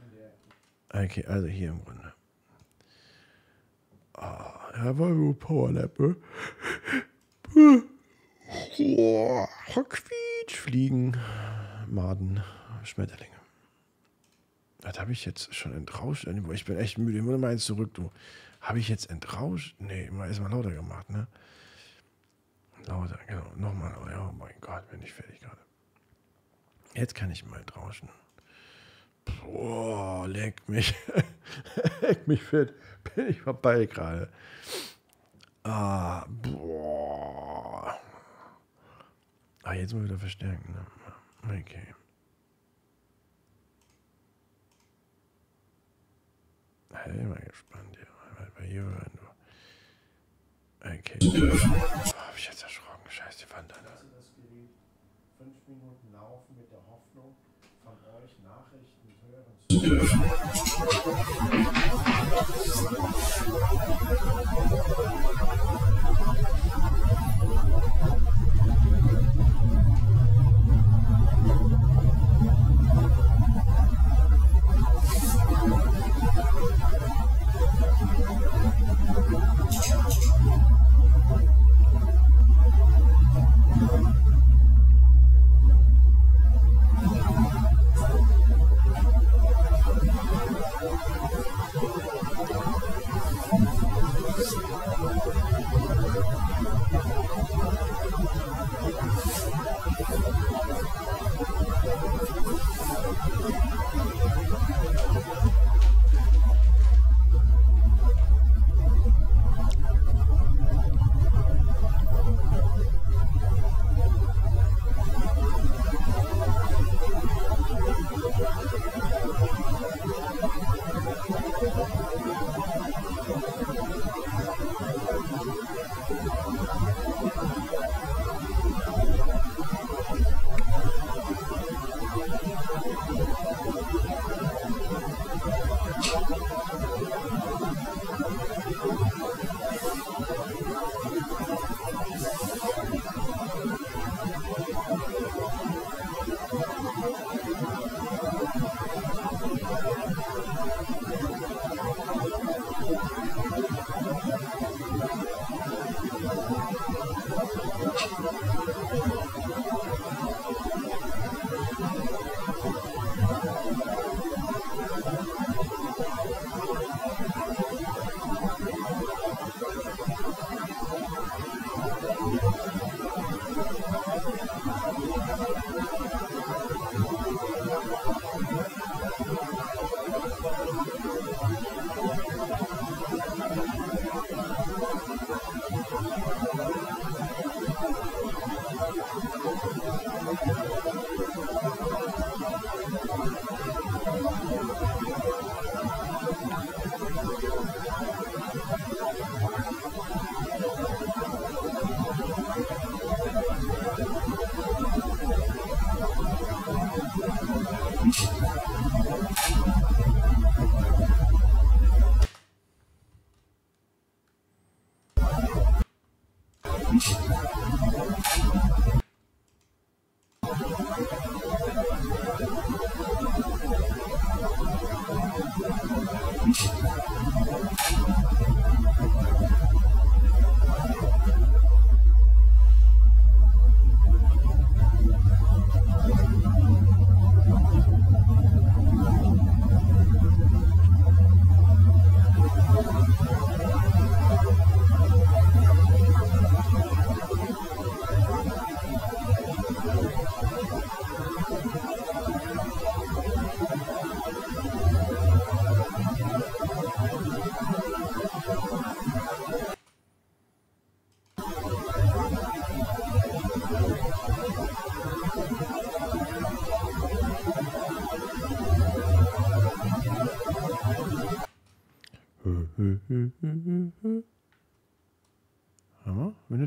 in der... Okay, also hier im Grunde. Ah, oh, da war nur Powerlap, ne? Oh, Hockfeed, Fliegen, Maden, Schmetterlinge. Was habe ich jetzt schon entrauscht? Ich bin echt müde. Ich muss mal eins zurück, du. Habe ich jetzt entrauscht? Nee, immer erstmal lauter gemacht, ne? Lauter, genau. Nochmal. Oh mein Gott, bin ich fertig gerade. Jetzt kann ich mal entrauschen. Boah, leck mich. Leck mich fit. Bin ich vorbei gerade. Ah, boah. Ah, jetzt mal wieder verstärken, ne? Okay. Hey, mal gespannt hier. Bei hier hören nur. Okay. Oh, hab ich jetzt erschrocken. Scheiße, die Wand, Alter. Das Gerät fünf Minuten laufen mit der Hoffnung, von euch Nachrichten hören zu. Thank you.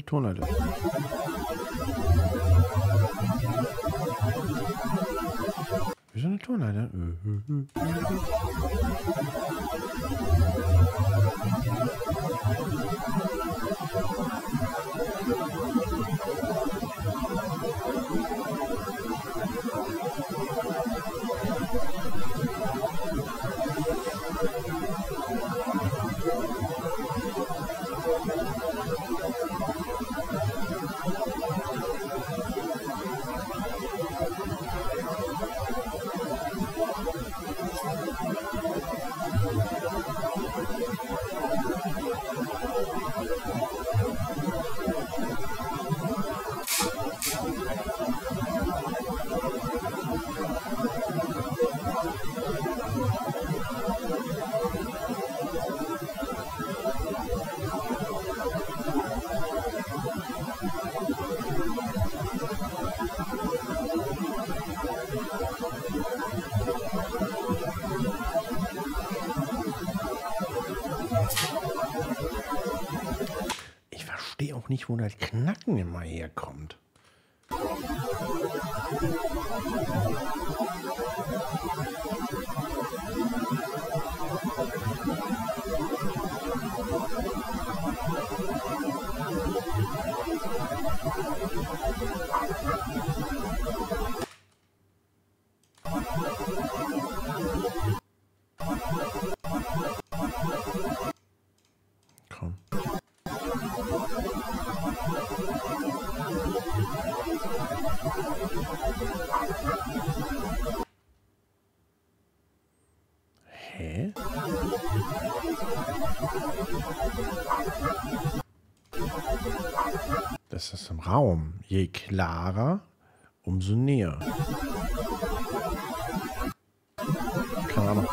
Tonleiter. Wieso eine Tonleiter? Nicht, wo das Knacken immer herkommt. Das ist im Raum. Je klarer, umso näher. Keine Ahnung.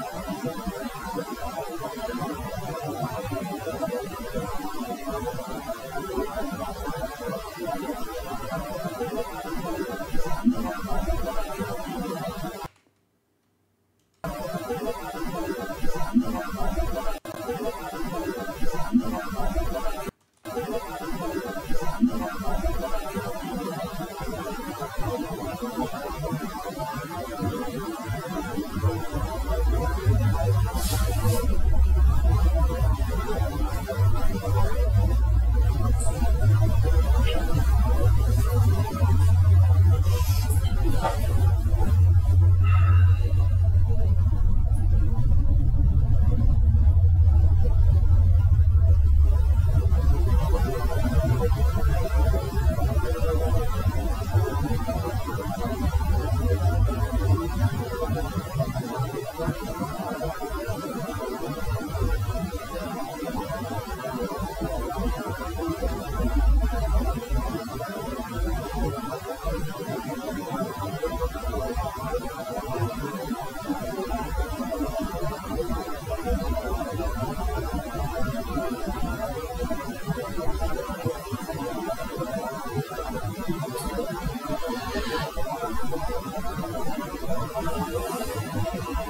Thank you.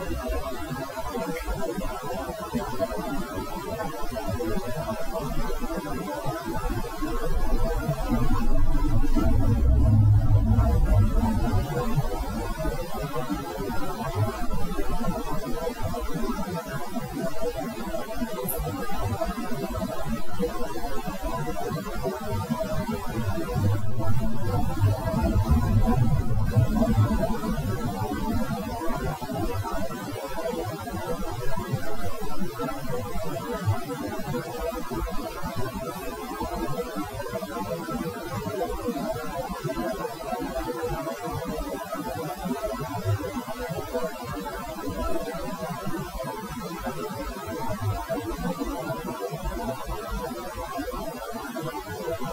Also,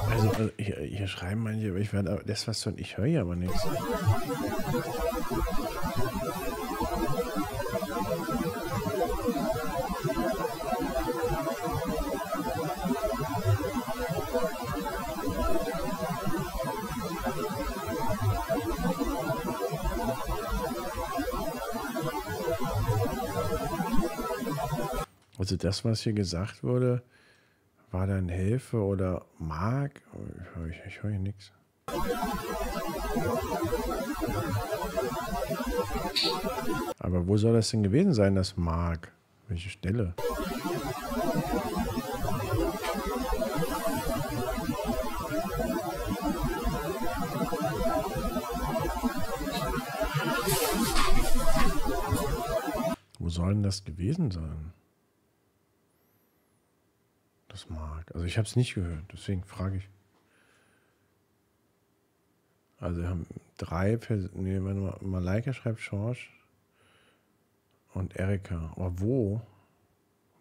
also hier, hier schreiben manche, ich werde das was tun, ich höre ja aber nichts. Also das, was hier gesagt wurde, war dann Hilfe oder Mark? Ich, ich, ich höre hier nichts. Aber wo soll das denn gewesen sein, das Mark? Welche Stelle? Wo soll denn das gewesen sein? Das mag. Also ich habe es nicht gehört, deswegen frage ich. Also wir haben drei Personen, nee, wenn man Malaika schreibt, George und Erika. Aber wo?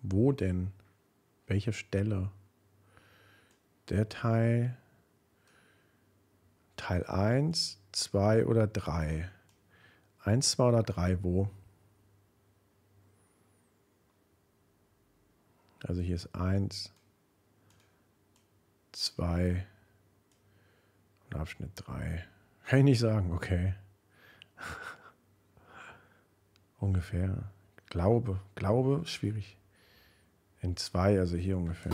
Wo denn? Welche Stelle? Der Teil, Teil eins, zwei oder drei? eins, zwei oder drei, wo? Also hier ist eins, zwei und Abschnitt drei. Kann ich nicht sagen, okay. Ungefähr. Glaube, Glaube, schwierig. In zwei, also hier ungefähr.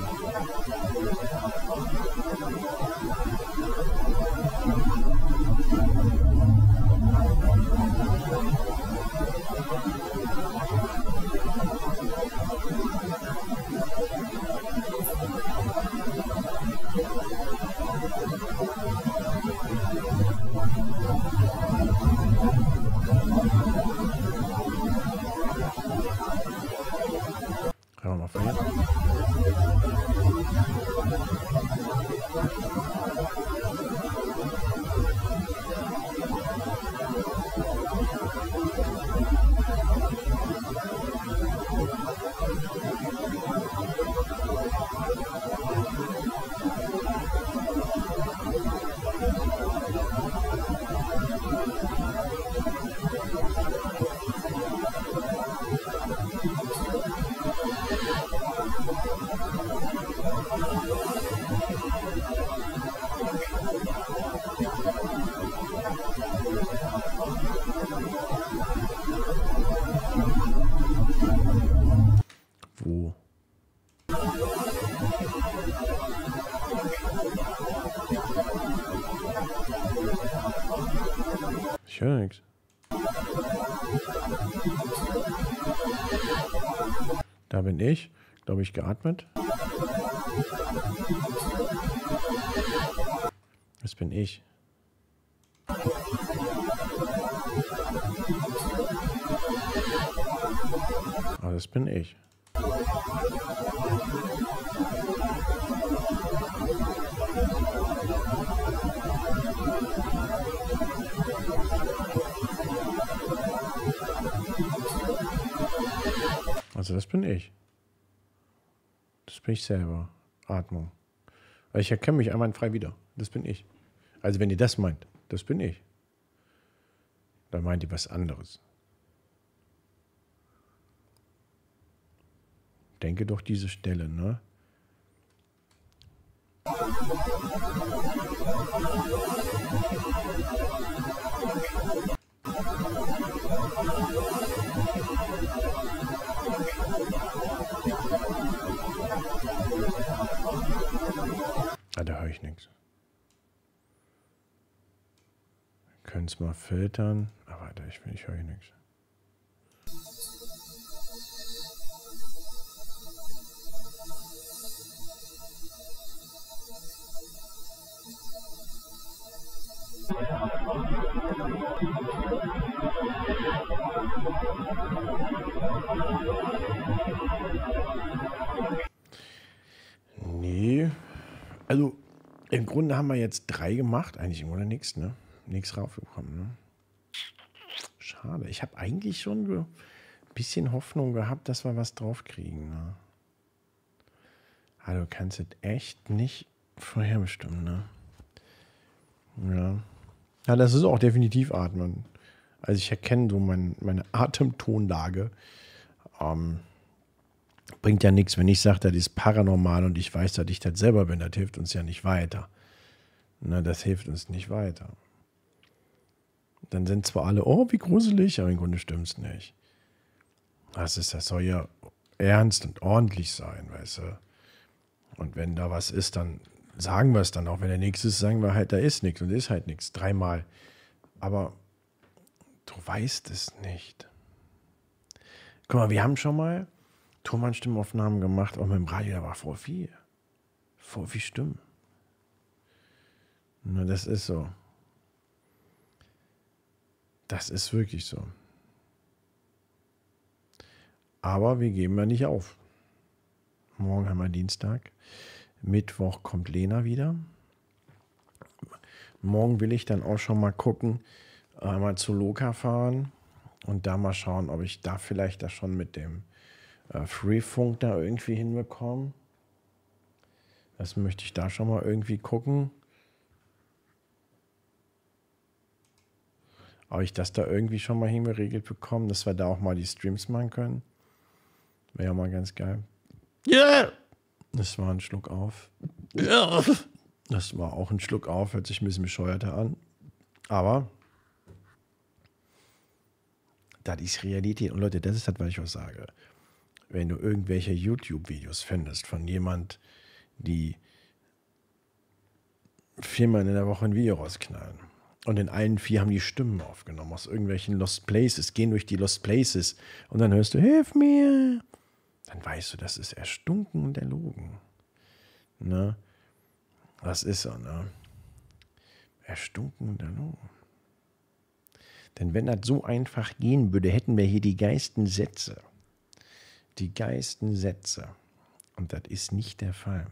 Wo? Ich höre nichts. Da bin ich, glaube ich, geatmet. Das bin ich. Ah, das bin ich. Also das bin ich. Das bin ich selber. Atmung. Ich erkenne mich einwandfrei wieder. Das bin ich. Also wenn ihr das meint, das bin ich. Dann meint ihr was anderes. Denke doch diese Stelle, ne? können es mal filtern. Aber Alter, ich, ich höre hier nichts. Nee. Also im Grunde haben wir jetzt drei gemacht, eigentlich oder nichts, ne? Nichts raufgekommen, ne? Schade. Ich habe eigentlich schon ein bisschen Hoffnung gehabt, dass wir was draufkriegen, ne? Also du kannst es echt nicht vorherbestimmen, ne? Ja. Ja, das ist auch definitiv Atmen. Also ich erkenne so mein, meine Atemtonlage. Ähm, bringt ja nichts, wenn ich sage, das ist paranormal und ich weiß, dass ich das selber bin. Das hilft uns ja nicht weiter. Na, das hilft uns nicht weiter. Dann sind zwar alle, oh, wie gruselig, aber im Grunde stimmt es nicht. Das ist, das soll ja ernst und ordentlich sein, weißt du. Und wenn da was ist, dann sagen wir es dann auch. Wenn der nächste ist, sagen wir halt, da ist nichts und ist halt nichts. Dreimal. Aber du weißt es nicht. Guck mal, wir haben schon mal Thomann-Stimmaufnahmen gemacht, auch mit dem Radio, da war vor viel. Vor viel Stimmen. Na, das ist so. Das ist wirklich so. Aber wir geben ja nicht auf. Morgen haben wir Dienstag. Mittwoch kommt Lena wieder. Morgen will ich dann auch schon mal gucken, einmal zu Loka fahren und da mal schauen, ob ich da vielleicht das schon mit dem äh, Freifunk da irgendwie hinbekomme. Das möchte ich da schon mal irgendwie gucken. Ob ich das da irgendwie schon mal hingeregelt bekomme, dass wir da auch mal die Streams machen können. Wäre ja mal ganz geil. Yeah! Das war ein Schluck auf. Ja. Das war auch ein Schluck auf, hört sich ein bisschen bescheuerter an. Aber das ist Realität. Und Leute, das ist das, was ich euch sage. Wenn du irgendwelche YouTube-Videos findest von jemand, die viermal in der Woche ein Video rausknallen. Und in allen vier haben die Stimmen aufgenommen aus irgendwelchen Lost Places, gehen durch die Lost Places und dann hörst du, hilf mir! Dann weißt du, das ist erstunken und erlogen. Ne? Das ist so, ne? Erstunken und erlogen. Denn wenn das so einfach gehen würde, hätten wir hier die geilsten Sätze. Die geilsten Sätze. Und das ist nicht der Fall.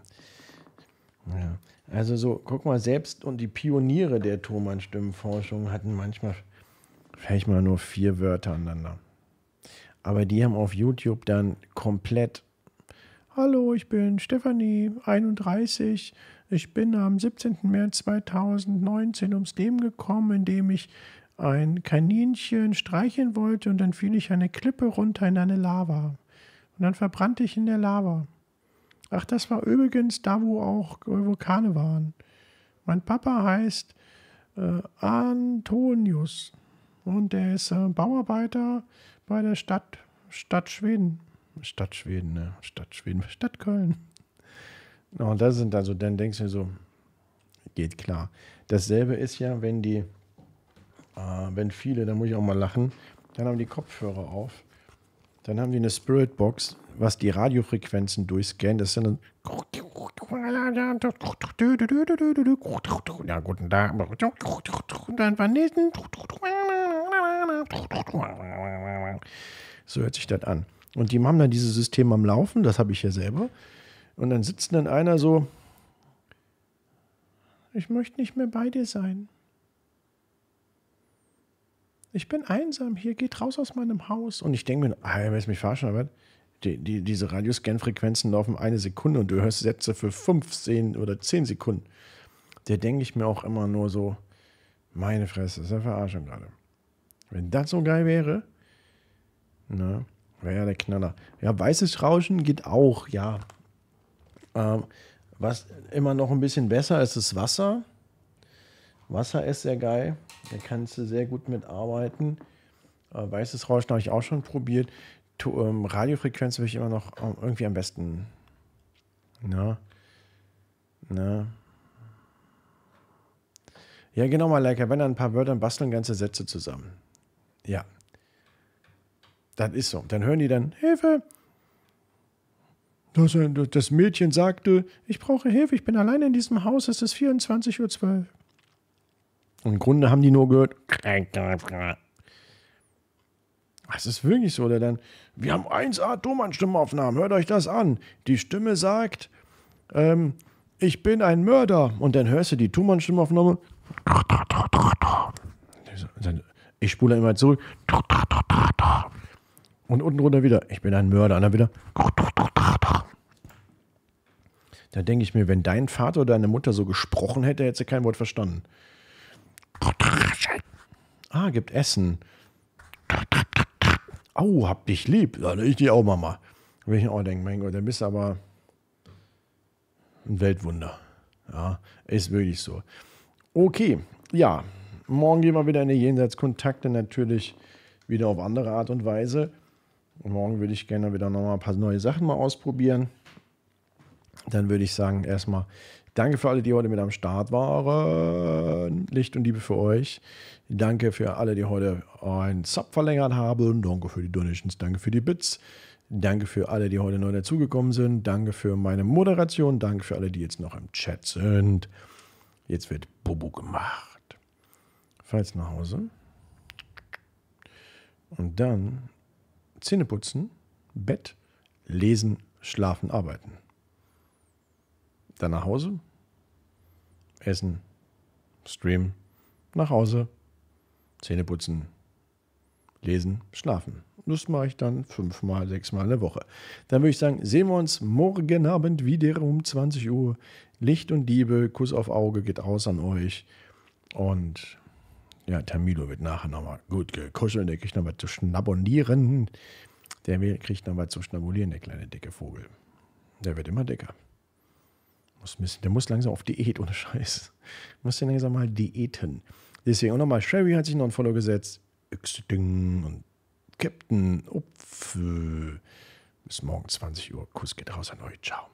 Ja. Also so, guck mal, selbst und die Pioniere der Thomann-Stimmenforschung hatten manchmal vielleicht mal nur vier Wörter aneinander. Aber die haben auf YouTube dann komplett, hallo, ich bin Stefanie, einunddreißig, ich bin am siebzehnten März zweitausendneunzehn ums Leben gekommen, indem ich ein Kaninchen streicheln wollte und dann fiel ich eine Klippe runter in eine Lava. Und dann verbrannte ich in der Lava. Ach, das war übrigens da, wo auch Vulkane waren. Mein Papa heißt äh, Antonius und der ist äh, Bauarbeiter bei der Stadt, Stadt Schweden. Stadt Schweden, ne? Stadt Schweden, Stadt Köln. No, und das sind also, dann denkst du so, geht klar. Dasselbe ist ja, wenn die, äh, wenn viele, da muss ich auch mal lachen, dann haben die Kopfhörer auf, dann haben die eine Spiritbox, was die Radiofrequenzen durchscannt, das sind dann ja, guten Tag. Dann war nächsten so hört sich das an. Und die haben dann dieses System am Laufen, das habe ich ja selber. Und dann sitzt dann einer so, ich möchte nicht mehr bei dir sein. Ich bin einsam hier, geht raus aus meinem Haus. Und ich denke mir, ah, ich will mich verarschen, aber die, die, diese Radioscan-Frequenzen laufen eine Sekunde und du hörst Sätze für fünfzehn oder zehn Sekunden. Da denke ich mir auch immer nur so, meine Fresse, das ist eine Verarschung gerade. Wenn das so geil wäre, ne, wäre ja der Knaller. Ja, weißes Rauschen geht auch, ja. Ähm, was immer noch ein bisschen besser ist, ist Wasser. Wasser ist sehr geil. Da kannst du sehr gut mitarbeiten. Äh, weißes Rauschen habe ich auch schon probiert. To ähm, Radiofrequenz habe ich immer noch ähm, irgendwie am besten. Na, na. Ja, genau, mal like, wenn ein paar Wörter basteln ganze Sätze zusammen. Ja. Das ist so. Dann hören die dann, Hilfe. Das, das Mädchen sagte, ich brauche Hilfe, ich bin alleine in diesem Haus, es ist vierundzwanzig Uhr zwölf. Und im Grunde haben die nur gehört, das ist wirklich so. Oder dann, wir haben eins A Thomann-Stimmaufnahmen, hört euch das an. Die Stimme sagt, ähm, ich bin ein Mörder. Und dann hörst du die Thomann-Stimmaufnahme. Ich spule immer zurück. Und unten runter wieder, ich bin ein Mörder. Und dann wieder. Da denke ich mir, wenn dein Vater oder deine Mutter so gesprochen hätte, hätte sie kein Wort verstanden. Ah, gibt Essen. Au, oh, hab dich lieb. Ja, ich die auch, Mama. Da will ich auch denken, mein Gott, dann bist du aber ein Weltwunder. Ja, ist wirklich so. Okay, ja. Morgen gehen wir wieder in die Jenseitskontakte, natürlich wieder auf andere Art und Weise. Und morgen würde ich gerne wieder nochmal ein paar neue Sachen mal ausprobieren. Dann würde ich sagen, erstmal danke für alle, die heute mit am Start waren. Licht und Liebe für euch. Danke für alle, die heute einen Sub verlängert haben. Danke für die Donations, danke für die Bits. Danke für alle, die heute neu dazugekommen sind. Danke für meine Moderation. Danke für alle, die jetzt noch im Chat sind. Jetzt wird Bubu gemacht. Falls nach Hause und dann Zähne putzen, Bett, lesen, schlafen, arbeiten. Dann nach Hause, essen, streamen, nach Hause, Zähne putzen, lesen, schlafen. Das mache ich dann fünfmal, sechsmal in der Woche. Dann würde ich sagen, sehen wir uns morgen Abend wieder um zwanzig Uhr. Licht und Liebe, Kuss auf Auge geht raus an euch und ja, Tamilo wird nachher nochmal gut gekuschelt. Der kriegt nochmal zu schnabulieren. Der kriegt nochmal zu schnabulieren, der kleine dicke Vogel. Der wird immer dicker. Muss ein bisschen, der muss langsam auf Diät, ohne Scheiß. Muss den langsam mal diäten. Deswegen auch nochmal, Sherry hat sich noch ein Follow gesetzt. X-Ding und Captain Upf. Bis morgen zwanzig Uhr. Kuss geht raus an euch. Ciao.